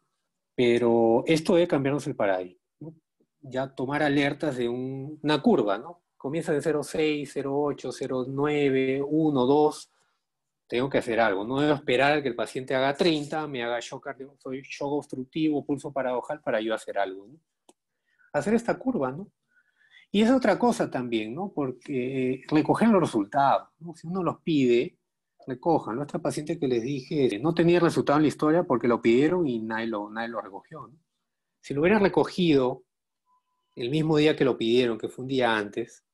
Pero esto debe cambiarnos el paradigma, ¿no? Ya tomar alertas de un, una curva, ¿no? Comienza de cero punto seis, cero punto ocho, cero punto nueve, uno, dos. Tengo que hacer algo. No debo esperar a que el paciente haga treinta, me haga shock, soy shock obstructivo, pulso paradojal, para yo hacer algo, ¿no? Hacer esta curva, ¿no? Y es otra cosa también, ¿no? Porque recogen los resultados, ¿no? Si uno los pide, recojan. Esta paciente que les dije no tenía resultado en la historia porque lo pidieron y nadie lo, nadie lo recogió, ¿no? Si lo hubieran recogido el mismo día que lo pidieron, que fue un día antes,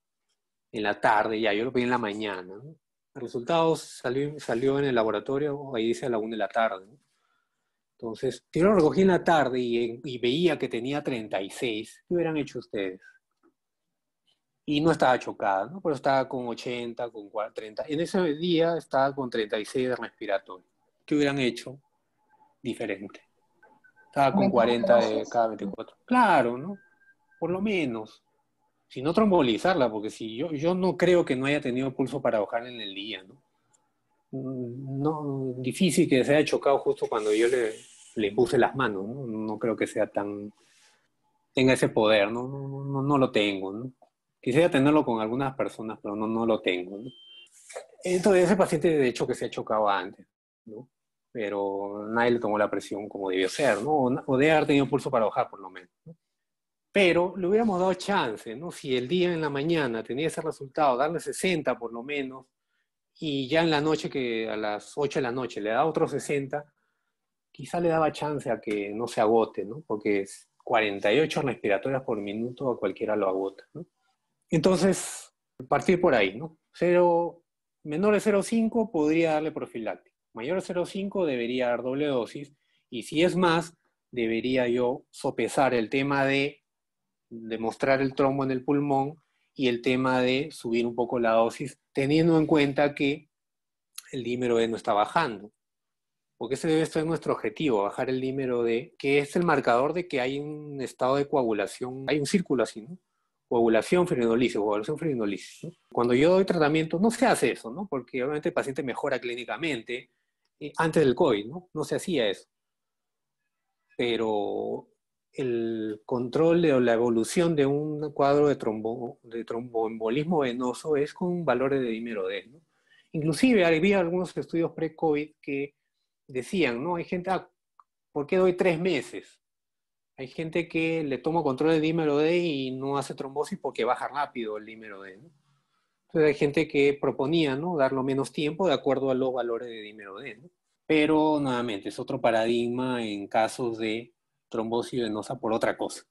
en la tarde, ya yo lo pedí en la mañana, ¿no? El resultado salió, salió en el laboratorio, ahí dice a la una de la tarde, ¿no? Entonces, si yo lo recogí en la tarde y, y veía que tenía treinta y seis, ¿qué hubieran hecho ustedes? Y no estaba chocada, ¿no? Pero estaba con ochenta, con treinta. En ese día estaba con treinta y seis de respiratorio. ¿Qué hubieran hecho? Diferente. Estaba con cuarenta de cada veinticuatro. Claro, ¿no? Por lo menos. Si no trombolizarla, porque si yo, yo no creo que no haya tenido pulso paradojal en el día, ¿no? No, difícil que se haya chocado justo cuando yo le, le puse las manos, ¿no? No creo que sea tan... tenga ese poder, ¿no? No, no, no, no lo tengo, ¿no? Quisiera tenerlo con algunas personas, pero no, no lo tengo, ¿no? Entonces, ese paciente, de hecho, que se ha chocado antes, ¿no? pero nadie le tomó la presión como debió ser, ¿no? O, o debe haber tenido pulso para bajar, por lo menos, ¿no? Pero le hubiéramos dado chance, ¿no? Si el día en la mañana tenía ese resultado, darle sesenta por lo menos, y ya en la noche, que a las ocho de la noche le da otro sesenta, quizá le daba chance a que no se agote, ¿no? Porque cuarenta y ocho respiratorias por minuto a cualquiera lo agota, ¿no? Entonces, partir por ahí, ¿no? Cero, menor de cero coma cinco podría darle profiláctico. Mayor de cero coma cinco debería dar doble dosis. Y si es más, debería yo sopesar el tema de demostrar el trombo en el pulmón y el tema de subir un poco la dosis, teniendo en cuenta que el dímero D no está bajando. Porque ese debe ser nuestro objetivo, bajar el dímero D, que es el marcador de que hay un estado de coagulación, hay un círculo así, ¿no? Coagulación, fibrinolisis, coagulación, fibrinolisis, ¿no? Cuando yo doy tratamiento, no se hace eso, ¿no? Porque obviamente el paciente mejora clínicamente, eh, antes del COVID, ¿no? No se hacía eso. Pero el control de, o la evolución de un cuadro de, trombo, de tromboembolismo venoso es con valores de dímero D, ¿no? Inclusive había algunos estudios pre-COVID que decían, ¿no? Hay gente, ah, ¿por qué doy tres meses? Hay gente que le toma control del dímero D y no hace trombosis porque baja rápido el dímero D, ¿no? Entonces hay gente que proponía, ¿no? Darlo menos tiempo de acuerdo a los valores de dímero D, ¿no? Pero, nuevamente, es otro paradigma en casos de trombosis venosa por otra cosa.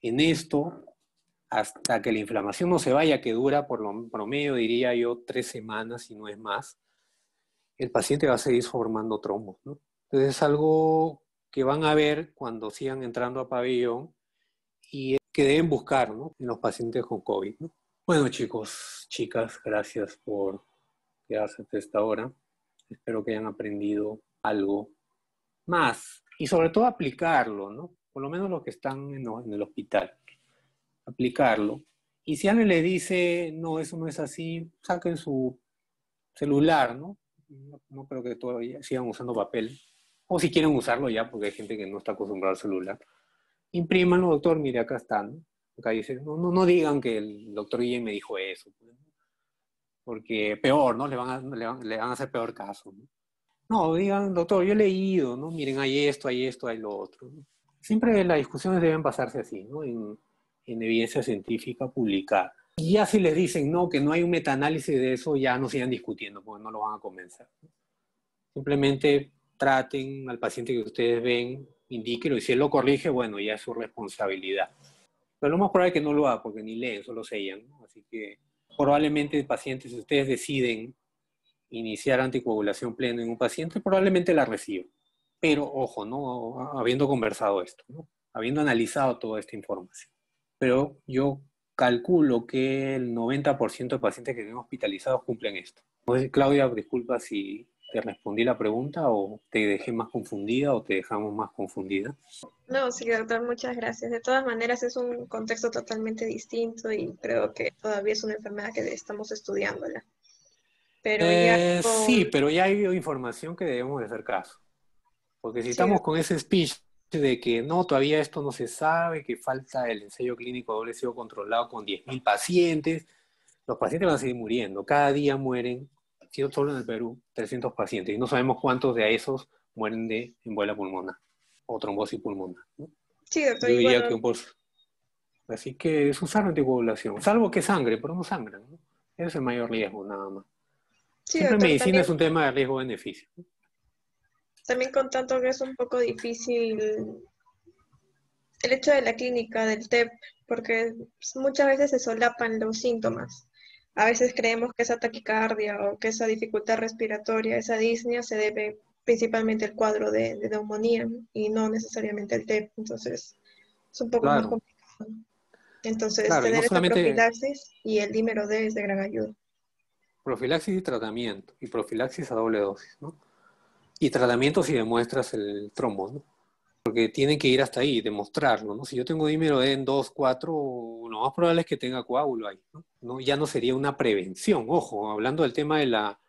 En esto, hasta que la inflamación no se vaya, que dura por lo promedio, diría yo, tres semanas y no es más, el paciente va a seguir formando trombos, ¿no? Entonces es algo que van a ver cuando sigan entrando a pabellón y que deben buscar, ¿no? En los pacientes con COVID, ¿no? Bueno, chicos, chicas, gracias por quedarse hasta esta hora. Espero que hayan aprendido algo más y sobre todo aplicarlo, ¿no? Por lo menos los que están en el hospital. Aplicarlo. Y si alguien le dice, no, eso no es así, saquen su celular, ¿no? No, no creo que todavía sigan usando papel. O si quieren usarlo ya, porque hay gente que no está acostumbrada al celular. Imprímanlo, doctor, mire, acá está, ¿no? Acá dice, no, no, no digan que el doctor Guillén me dijo eso. Porque peor, ¿no? Le van a, le van, le van a hacer peor caso, ¿no? No, digan, doctor, yo he leído, ¿no? Miren, hay esto, hay esto, hay lo otro, ¿no? Siempre las discusiones deben basarse así, ¿no? En, en evidencia científica publicada. Y ya si les dicen, no, que no hay un metaanálisis de eso, ya no sigan discutiendo, porque no lo van a convencer. Simplemente traten al paciente que ustedes ven, indíquenlo, y si él lo corrige, bueno, ya es su responsabilidad. Pero lo más probable es que no lo haga, porque ni leen, solo sellan, ¿no? Así que probablemente el paciente, si ustedes deciden iniciar anticoagulación plena en un paciente, probablemente la reciba. Pero, ojo, ¿no? Habiendo conversado esto, ¿no? Habiendo analizado toda esta información. Pero yo calculo que el noventa por ciento de pacientes que estén hospitalizados cumplen esto. Entonces, Claudia, disculpa si te respondí la pregunta o te dejé más confundida o te dejamos más confundida. No, sí, doctor, muchas gracias. De todas maneras, es un contexto totalmente distinto y creo que todavía es una enfermedad que estamos estudiándola. Pero eh, ya con... Sí, pero ya hay información que debemos de hacer caso. Porque si sí, estamos con ese speech de que no, todavía esto no se sabe, que falta el ensayo clínico doble ciego controlado con diez mil pacientes, los pacientes van a seguir muriendo. Cada día mueren, solo en el Perú, trescientos pacientes, y no sabemos cuántos de esos mueren de embolia pulmonar o trombosis pulmonar, ¿no? Sí, doctor. Yo diría que un por... Así que es usar anticoagulación, salvo que sangre, pero no sangran, ¿no? Ese es el mayor riesgo, nada más. Sí, siempre doctor, medicina también... es un tema de riesgo-beneficio, ¿no? También con tanto que es un poco difícil el hecho de la clínica, del T E P, porque muchas veces se solapan los síntomas. A veces creemos que esa taquicardia o que esa dificultad respiratoria, esa disnea, se debe principalmente al cuadro de, de neumonía y no necesariamente al T E P. Entonces, es un poco claro. más complicado. Entonces, claro, tener no solamente... esa profilaxis y el dímero D es de gran ayuda. Profilaxis y tratamiento, y profilaxis a doble dosis, ¿no? Y tratamiento si demuestras el trombo, ¿no? Porque tienen que ir hasta ahí y demostrarlo, ¿no? Si yo tengo dímero D en dos, cuatro, lo más probable es que tenga coágulo ahí, ¿no? ¿no? Ya no sería una prevención. Ojo, hablando del tema de la...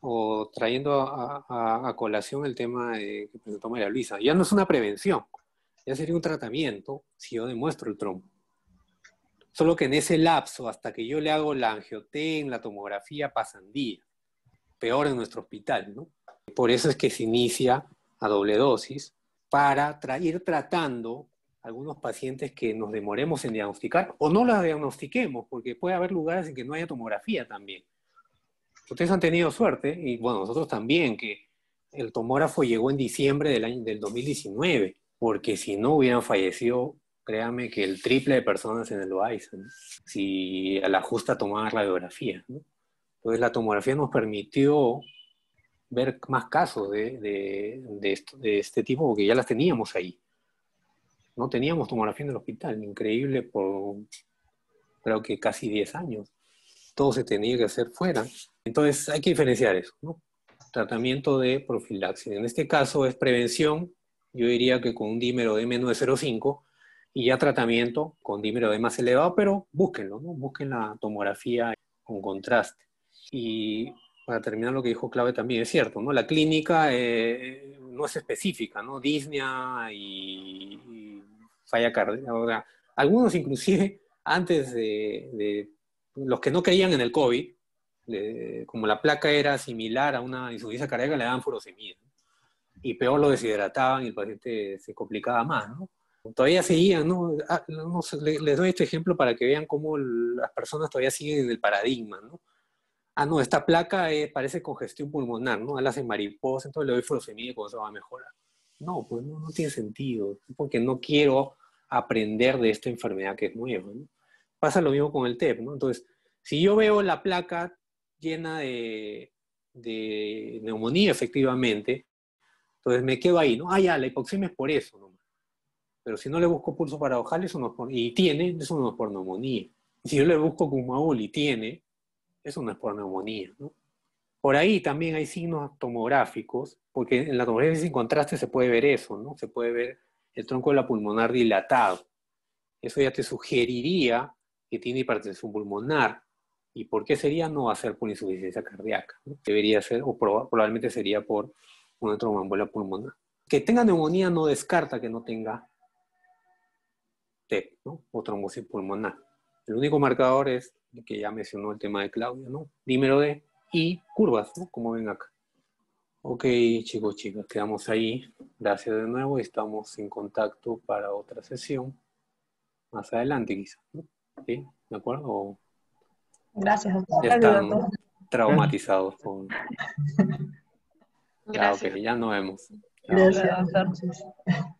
o trayendo a, a, a colación el tema de, que presentó María Luisa. Ya no es una prevención. Ya sería un tratamiento si yo demuestro el trombo. Solo que en ese lapso, hasta que yo le hago la angioten, la tomografía, pasan días. Peor en nuestro hospital, ¿no? Por eso es que se inicia a doble dosis para tra- ir tratando algunos pacientes que nos demoremos en diagnosticar o no los diagnostiquemos, porque puede haber lugares en que no haya tomografía también. Ustedes han tenido suerte, y bueno, nosotros también, que el tomógrafo llegó en diciembre del año del dos mil diecinueve, porque si no hubieran fallecido, créanme que el triple de personas en el Loayza, ¿no? Si a la justa tomaban radiografía, ¿no? Entonces la tomografía nos permitió ver más casos de, de, de, esto, de este tipo, porque ya las teníamos ahí. No teníamos tomografía en el hospital, increíble, por creo que casi diez años. Todo se tenía que hacer fuera. Entonces hay que diferenciar eso, ¿no? Tratamiento de profilaxis. En este caso es prevención, yo diría que con un dímero D menos de cero coma cinco, y ya tratamiento con dímero D más elevado, pero búsquenlo, ¿no? Busquen la tomografía con contraste. Y para terminar lo que dijo Clave también, es cierto, ¿no? La clínica eh, no es específica, ¿no? Disnea y, y falla cardíaca. Algunos inclusive antes de, de los que no creían en el COVID, eh, como la placa era similar a una insuficiencia cardíaca, le daban furosemida, ¿no? Y peor, lo deshidrataban y el paciente se complicaba más, ¿no? Todavía seguían, ¿no? Ah, no sé, les doy este ejemplo para que vean cómo las personas todavía siguen en el paradigma, ¿no? Ah, no, esta placa eh, parece congestión pulmonar, ¿no? Él hace mariposa, entonces le doy furosemida y con eso va a mejorar. No, pues no, no tiene sentido, porque no quiero aprender de esta enfermedad que es nueva, ¿no? Pasa lo mismo con el T E P, ¿no? Entonces, si yo veo la placa llena de, de neumonía, efectivamente, entonces me quedo ahí, ¿no? Ah, ya, la hipoxemia es por eso, ¿no? Pero si no le busco pulso paradojal, eso no es por, y tiene, eso no es por neumonía. Si yo le busco cumaúl y tiene, eso no es por neumonía, ¿no? Por ahí también hay signos tomográficos, porque en la tomografía sin contraste se puede ver eso, ¿no? Se puede ver el tronco de la pulmonar dilatado. Eso ya te sugeriría que tiene hipertensión pulmonar. ¿Y por qué sería? No va a ser por insuficiencia cardíaca, ¿no? Debería ser, o proba, probablemente sería por una tromboembolia pulmonar. Que tenga neumonía no descarta que no tenga T E P, ¿no? O trombosis pulmonar. El único marcador es que ya mencionó el tema de Claudia, ¿no? Dímero D y curvas, ¿no? Como ven acá. Ok, chicos, chicas, quedamos ahí. Gracias de nuevo. Estamos en contacto para otra sesión. Más adelante, quizás, ¿no? ¿Sí? ¿De acuerdo? Gracias, doctor. Están traumatizados por... Gracias. Ya, okay, ya nos vemos. Chao. Gracias, doctor.